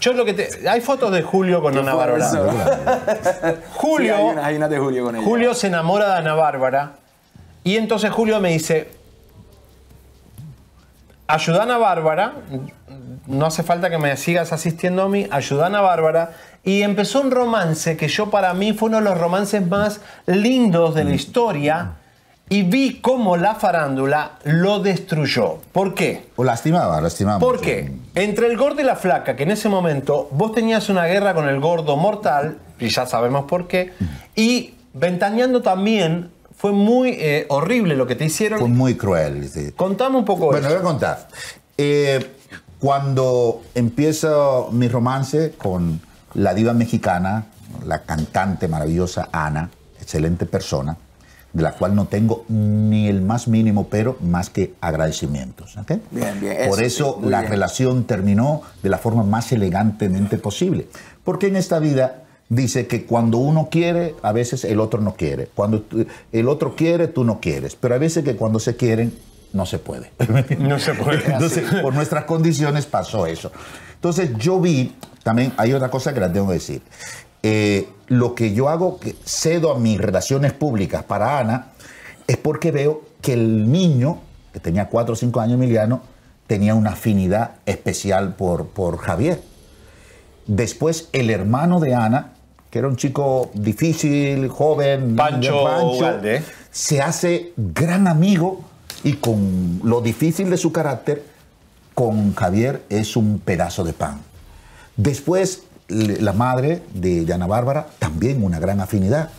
Yo lo que te... Hay fotos de Julio con Ana Bárbara. Julio... sí, hay una de Julio con ella. Julio se enamora de Ana Bárbara y entonces Julio me dice... ayuda a Ana Bárbara, no hace falta que me sigas asistiendo a mí, ayuda a Ana Bárbara. Y empezó un romance que yo, para mí, fue uno de los romances más lindos de la historia. Y vi cómo la farándula lo destruyó. ¿Por qué? O lastimaba. ¿Por qué? Entre El Gordo y la Flaca, que en ese momento vos tenías una guerra con El Gordo mortal, y ya sabemos por qué, y Ventaneando también fue muy horrible lo que te hicieron. Fue muy cruel. Sí. Contame un poco eso. Bueno, voy a contar. Cuando empiezo mi romance con la diva mexicana, la cantante maravillosa Ana, excelente persona, de la cual no tengo ni el más mínimo pero más que agradecimientos. ¿Okay? Bien, por eso la relación terminó de la forma más elegantemente posible. Porque en esta vida dice que cuando uno quiere, a veces el otro no quiere. Cuando el otro quiere, tú no quieres. Pero a veces que cuando se quieren, no se puede. No se puede. Entonces, por nuestras condiciones pasó eso. Entonces yo vi, también hay otra cosa que les tengo que decir. Lo que yo hago, que cedo a mis relaciones públicas para Ana, es porque veo que el niño, que tenía 4 o 5 años, Emiliano, tenía una afinidad especial por Javier. Después, el hermano de Ana, que era un chico difícil, joven, Pancho, se hace gran amigo y con lo difícil de su carácter, con Javier es un pedazo de pan. Después... la madre de Ana Bárbara, también una gran afinidad.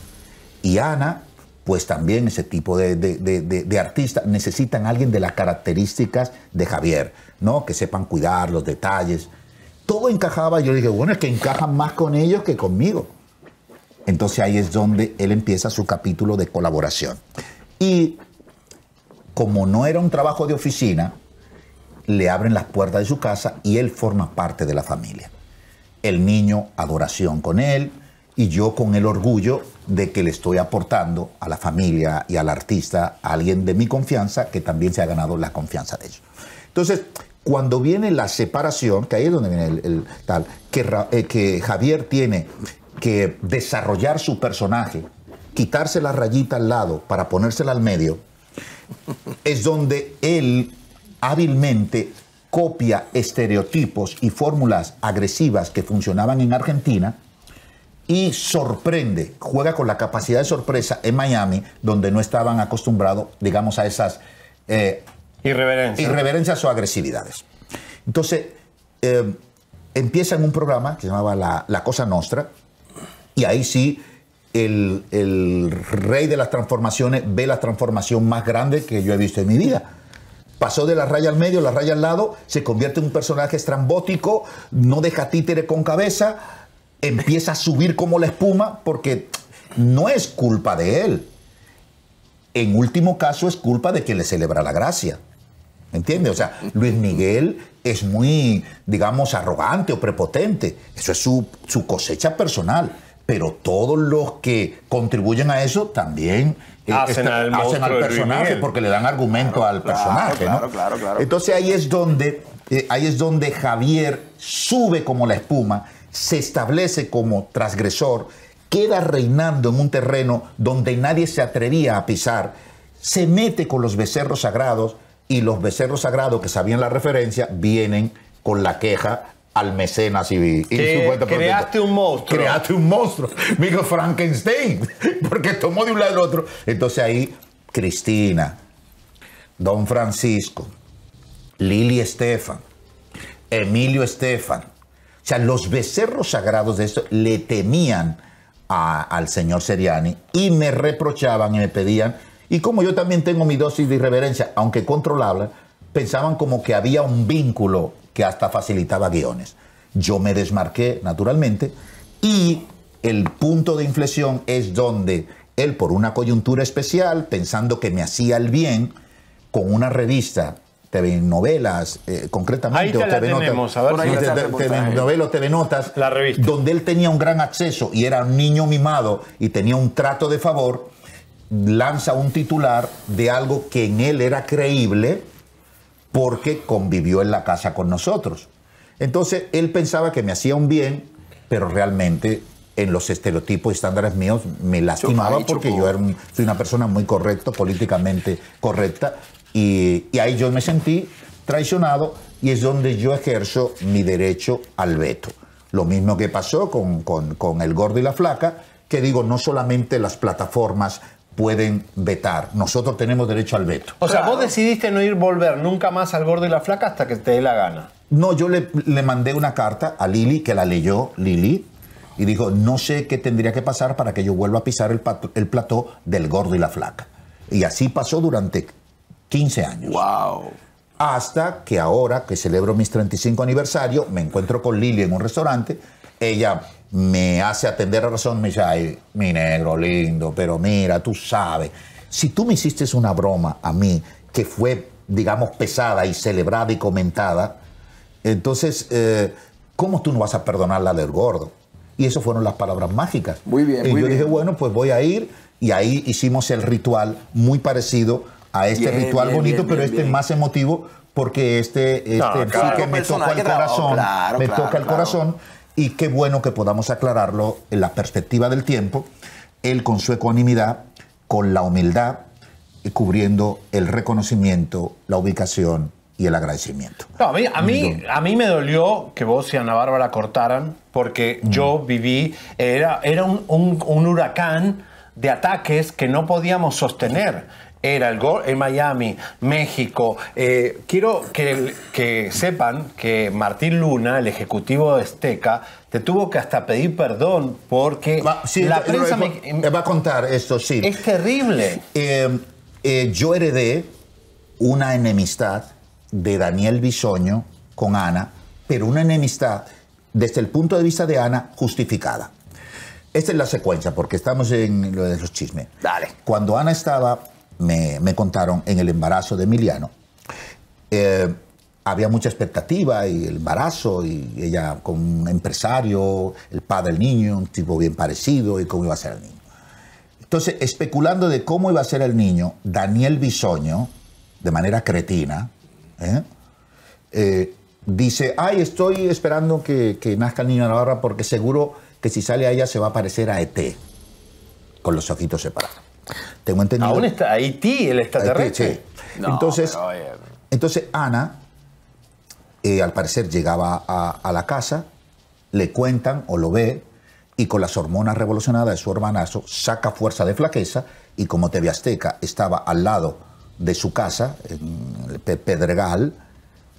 Y Ana, pues también ese tipo de artistas necesitan a alguien de las características de Javier, ¿no? Que sepan cuidar los detalles. Todo encajaba. Yo dije, bueno, es que encajan más con ellos que conmigo. Entonces ahí es donde él empieza su capítulo de colaboración. Y como no era un trabajo de oficina, le abren las puertas de su casa y él forma parte de la familia. El niño, adoración con él, y yo con el orgullo de que le estoy aportando a la familia y al artista, a alguien de mi confianza que también se ha ganado la confianza de ellos. Entonces, cuando viene la separación, que ahí es donde viene el tal, que Javier tiene que desarrollar su personaje, quitarse la rayita al lado para ponérsela al medio, es donde él hábilmente copia estereotipos y fórmulas agresivas que funcionaban en Argentina y sorprende, juega con la capacidad de sorpresa en Miami, donde no estaban acostumbrados, digamos, a esas irreverencias o agresividades. Entonces, empieza en un programa que se llamaba La Cosa Nostra, y ahí sí el rey de las transformaciones ve la transformación más grande que yo he visto en mi vida. Pasó de la raya al medio, la raya al lado, se convierte en un personaje estrambótico, no deja títere con cabeza, empieza a subir como la espuma, porque no es culpa de él. En último caso, es culpa de quien le celebra la gracia. ¿Entiendes? O sea, Luis Miguel es muy, digamos, arrogante o prepotente. Eso es su cosecha personal. Pero todos los que contribuyen a eso también hacen al personaje, porque le dan argumento al personaje. Claro. Entonces ahí es donde Javier sube como la espuma, se establece como transgresor, queda reinando en un terreno donde nadie se atrevía a pisar, se mete con los becerros sagrados, y los becerros sagrados, que sabían la referencia, vienen con la queja al mecenas y creaste un monstruo. Creaste un monstruo. Migo Frankenstein. Porque tomó de un lado al otro. Entonces ahí, Cristina, Don Francisco, Lili Estefan, Emilio Estefan. O sea, los becerros sagrados de esto le temían al señor Seriani y me reprochaban y me pedían. Y como yo también tengo mi dosis de irreverencia, aunque controlable, pensaban como que había un vínculo que hasta facilitaba guiones. Yo me desmarqué, naturalmente, y el punto de inflexión es donde él, por una coyuntura especial, pensando que me hacía el bien, con una revista, TV Novelas, concretamente, TV Notas, la revista, donde él tenía un gran acceso y era un niño mimado y tenía un trato de favor, lanza un titular de algo que en él era creíble, porque convivió en la casa con nosotros. Entonces, él pensaba que me hacía un bien, pero realmente en los estereotipos y estándares míos me lastimaba, porque yo soy una persona muy correcta, políticamente correcta, y ahí yo me sentí traicionado, y es donde yo ejerzo mi derecho al veto. Lo mismo que pasó con El Gordo y la Flaca, que digo, no solamente las plataformas pueden vetar. Nosotros tenemos derecho al veto. O sea, vos decidiste no volver nunca más al Gordo y la Flaca hasta que te dé la gana. No, yo le mandé una carta a Lili, que la leyó Lili, y dijo, no sé qué tendría que pasar para que yo vuelva a pisar el plató del Gordo y la Flaca. Y así pasó durante 15 años. ¡Wow! Hasta que ahora, que celebro mis 35 aniversario, me encuentro con Lili en un restaurante. Ella me hace atender a razón, me dice, ay, mi negro lindo, pero mira, tú sabes, si tú me hiciste una broma a mí que fue, digamos, pesada y celebrada y comentada, entonces, ¿cómo tú no vas a perdonar la del Gordo? Y esas fueron las palabras mágicas. Muy bien, y yo dije, bueno, pues voy a ir, y ahí hicimos el ritual muy parecido a este ritual bonito, pero más emotivo, porque sí que me toca el corazón, y qué bueno que podamos aclararlo en la perspectiva del tiempo, él con su ecuanimidad, con la humildad, cubriendo el reconocimiento, la ubicación y el agradecimiento. No, a mí me dolió que vos y Ana Bárbara cortaran, porque yo viví, era un huracán de ataques que no podíamos sostener. Era el gol en Miami, México. Quiero que sepan que Martín Luna, el ejecutivo de Azteca, Te tuvo que hasta pedir perdón porque la prensa... Me va a contar esto, sí. Es terrible. Yo heredé una enemistad de Daniel Bisoño con Ana, pero una enemistad desde el punto de vista de Ana justificada. Esta es la secuencia, porque estamos en lo de los chismes. Dale. Cuando Ana estaba, me contaron, en el embarazo de Emiliano, había mucha expectativa y el embarazo, y ella con un empresario, el padre del niño, un tipo bien parecido, y cómo iba a ser el niño. Entonces, especulando de cómo iba a ser el niño, Daniel Bisoño, de manera cretina, dice, ay, estoy esperando que nazca el niño de Navarra porque seguro que si sale a ella se va a parecer a E.T., con los ojitos separados. Tengo entendido... Aún está E.T., el extraterrestre. Sí. No, entonces Ana... al parecer llegaba a la casa, le cuentan o lo ve, y con las hormonas revolucionadas de su hermanazo saca fuerza de flaqueza, y como TV Azteca estaba al lado de su casa, en Pedregal,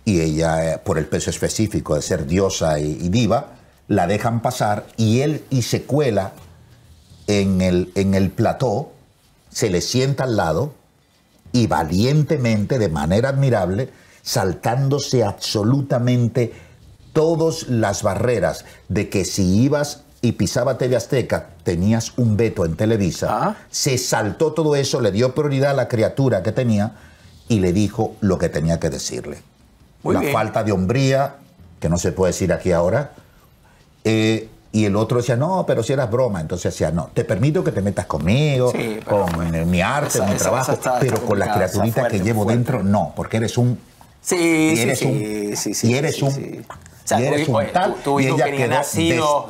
y ella, por el peso específico de ser diosa y diva, la dejan pasar, y él se cuela en el plató, se le sienta al lado, y valientemente, de manera admirable, saltándose absolutamente todas las barreras de que si ibas y pisaba TV Azteca tenías un veto en Televisa. ¿Ah? Se saltó todo eso, le dio prioridad a la criatura que tenía y le dijo lo que tenía que decirle. Muy bien. Falta de hombría, que no se puede decir aquí ahora. Y el otro decía, no, pero si eras broma. Entonces decía, no, te permito que te metas conmigo, sí, con mi arte, mi trabajo, pero con la criaturita que llevo dentro, no, porque eres un... Y ella quedó,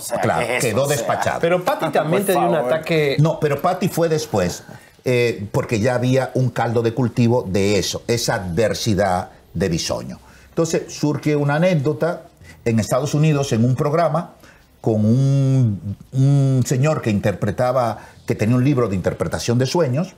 quedó despachada. Pero Patty también te dio un ataque... No, pero Patty fue después, porque ya había un caldo de cultivo de eso, esa adversidad de Bisoño. Entonces surge una anécdota en Estados Unidos, en un programa, con un señor que interpretaba, que tenía un libro de interpretación de sueños,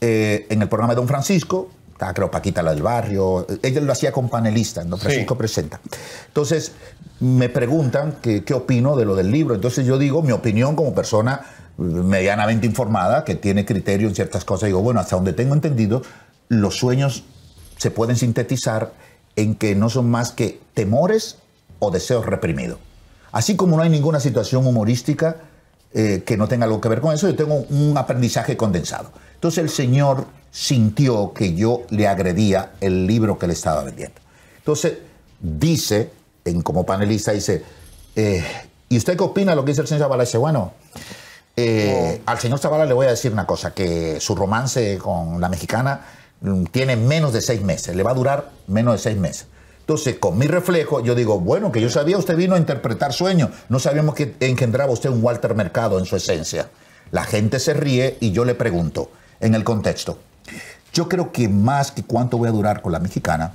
en el programa de Don Francisco. Ah, creo Paquita la del barrio, ella lo hacía con panelista, en Don Francisco Presenta. Entonces me preguntan qué opino de lo del libro, entonces yo digo mi opinión como persona medianamente informada, que tiene criterio en ciertas cosas, digo, bueno, hasta donde tengo entendido, los sueños se pueden sintetizar en que no son más que temores o deseos reprimidos. Así como no hay ninguna situación humorística que no tenga algo que ver con eso, yo tengo un aprendizaje condensado. Entonces el señor sintió que yo le agredía el libro que le estaba vendiendo. Entonces dice, como panelista, dice, ¿y usted qué opina de lo que dice el señor Sabala? Dice, bueno, al señor Sabala le voy a decir una cosa, que su romance con la mexicana tiene menos de 6 meses, le va a durar menos de 6 meses. Entonces, con mi reflejo, yo digo, bueno, que yo sabía, usted vino a interpretar sueños. No sabíamos que engendraba usted un Walter Mercado en su esencia. La gente se ríe y yo le pregunto, en el contexto, yo creo que más que cuánto voy a durar con la mexicana,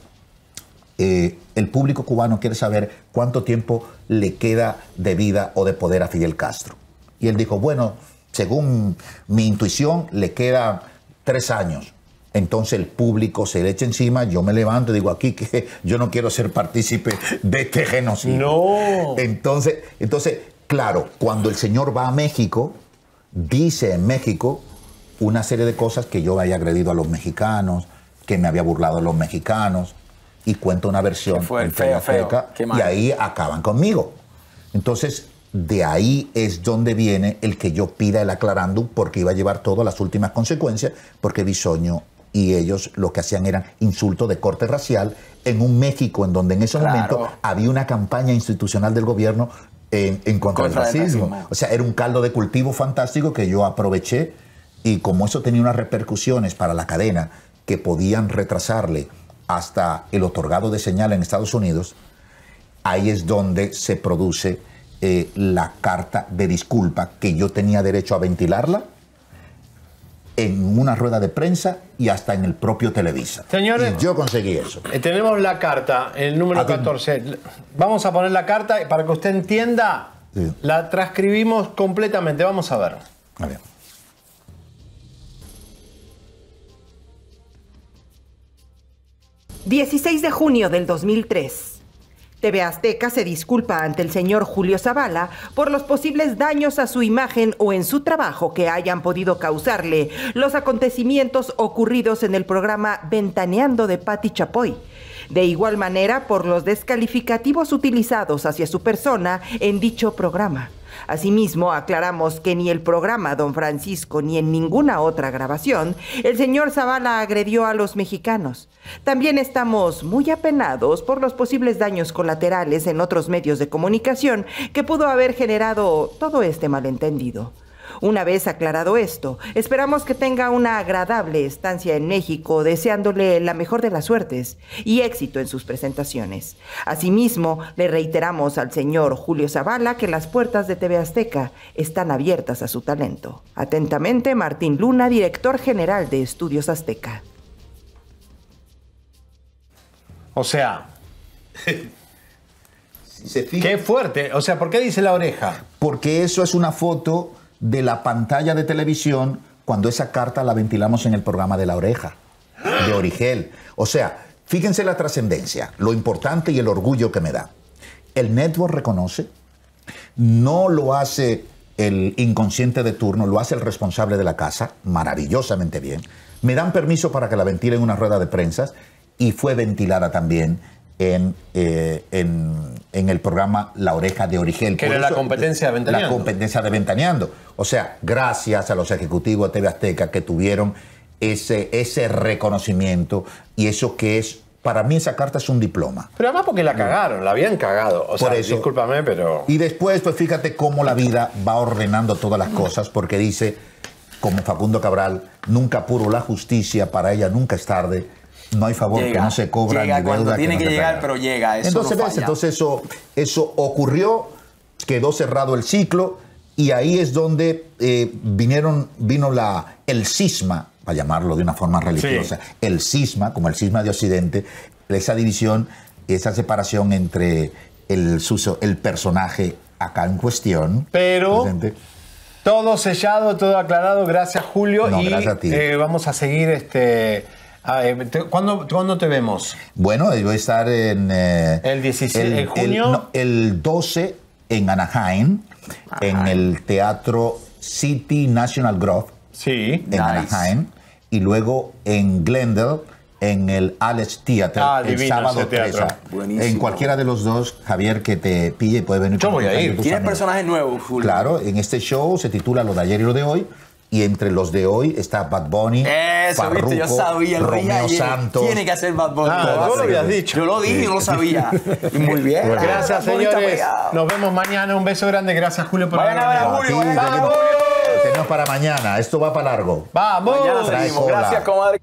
el público cubano quiere saber cuánto tiempo le queda de vida o de poder a Fidel Castro. Y él dijo, bueno, según mi intuición, le quedan 3 años. Entonces el público se le echa encima, yo me levanto y digo, aquí que yo no quiero ser partícipe de este genocidio. No. Entonces, claro, cuando el señor va a México, dice en México una serie de cosas, que yo había agredido a los mexicanos, que me había burlado a los mexicanos, y cuenta una versión en TV Azteca, y ahí acaban conmigo. Entonces, de ahí es donde viene el que yo pida el aclarándum, porque iba a llevar todas las últimas consecuencias, porque Bisoño y ellos lo que hacían eran insultos de corte racial en un México en donde en ese momento había una campaña institucional del gobierno en contra del racismo. O sea, era un caldo de cultivo fantástico que yo aproveché, y como eso tenía unas repercusiones para la cadena que podían retrasarle hasta el otorgado de señal en Estados Unidos, ahí es donde se produce la carta de disculpa, que yo tenía derecho a ventilarla en una rueda de prensa y hasta en el propio Televisa. Señores, y yo conseguí eso. Tenemos la carta, el número 14. Vamos a poner la carta para que usted entienda. Sí. La transcribimos completamente. Vamos a ver. A ver. ...16 de junio del 2003... TV Azteca se disculpa ante el señor Julio Sabala por los posibles daños a su imagen o en su trabajo que hayan podido causarle los acontecimientos ocurridos en el programa Ventaneando de Pati Chapoy. De igual manera, por los descalificativos utilizados hacia su persona en dicho programa. Asimismo, aclaramos que ni el programa Don Francisco ni en ninguna otra grabación, el señor Sabala agredió a los mexicanos. También estamos muy apenados por los posibles daños colaterales en otros medios de comunicación que pudo haber generado todo este malentendido. Una vez aclarado esto, esperamos que tenga una agradable estancia en México, deseándole la mejor de las suertes y éxito en sus presentaciones. Asimismo, le reiteramos al señor Julio Sabala que las puertas de TV Azteca están abiertas a su talento. Atentamente, Martín Luna, director general de Estudios Azteca. O sea... qué fuerte. O sea, ¿por qué dice la oreja? Porque eso es una foto... de la pantalla de televisión cuando esa carta la ventilamos en el programa de La Oreja, de Origel. O sea, fíjense la trascendencia, lo importante y el orgullo que me da. El network reconoce, no lo hace el inconsciente de turno, lo hace el responsable de la casa, maravillosamente bien. Me dan permiso para que la ventilen en una rueda de prensa y fue ventilada también en el programa La Oreja de Origel. Que era la competencia de Ventaneando. La competencia de Ventaneando. O sea, gracias a los ejecutivos de TV Azteca que tuvieron ese reconocimiento y eso que es, para mí esa carta es un diploma. Pero además porque la cagaron, la habían cagado. O sea, eso, discúlpame, pero... Y después, pues fíjate cómo la vida va ordenando todas las cosas porque dice, como Facundo Cabral, nunca apuro la justicia, para ella nunca es tarde. No hay favor que no se cobra, ni deuda tiene que llegar, pero llega. Entonces eso ocurrió, quedó cerrado el ciclo y ahí es donde vino el cisma, para llamarlo de una forma religiosa, sí. El cisma, como el cisma de Occidente, esa división, esa separación entre el personaje acá en cuestión. Pero... presente. Todo sellado, todo aclarado, gracias Julio. No, y gracias a ti. Vamos a seguir ¿Cuándo te vemos? Bueno, yo voy a estar en... ¿El 16 de junio? El 12 en Anaheim, en el Teatro City National Grove. Sí. En Anaheim. Y luego en Glendale, en el Alex Theater, el sábado 13. En cualquiera de los dos, Javier, que te pille, puede venir. Yo voy a ir. ¿Tienes personajes nuevos, Julio? Claro, en este show se titula Lo de ayer y lo de hoy. Y entre los de hoy está Bad Bunny, Farruko, yo sabía, Romeo Santos. Tiene que hacer Bad Bunny. Vos lo habías dicho. Yo lo dije, yo lo sabía. Y muy bien. Bueno, gracias, señores. Nos vemos mañana. Un beso grande. Gracias, Julio, por haber venido. Julio. ¡Vamos! Tenemos para mañana. Esto va para largo. ¡Vamos! Mañana seguimos. Gracias, comadre.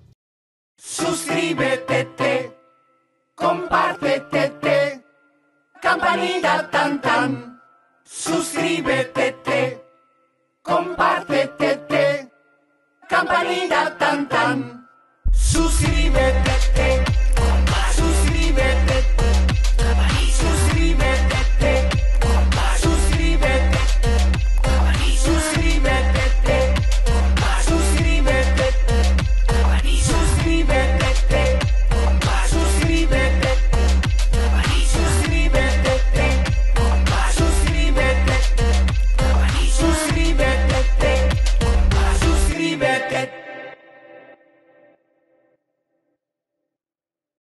Suscríbete, compártete, campanita tan tan. Suscríbete, compártete.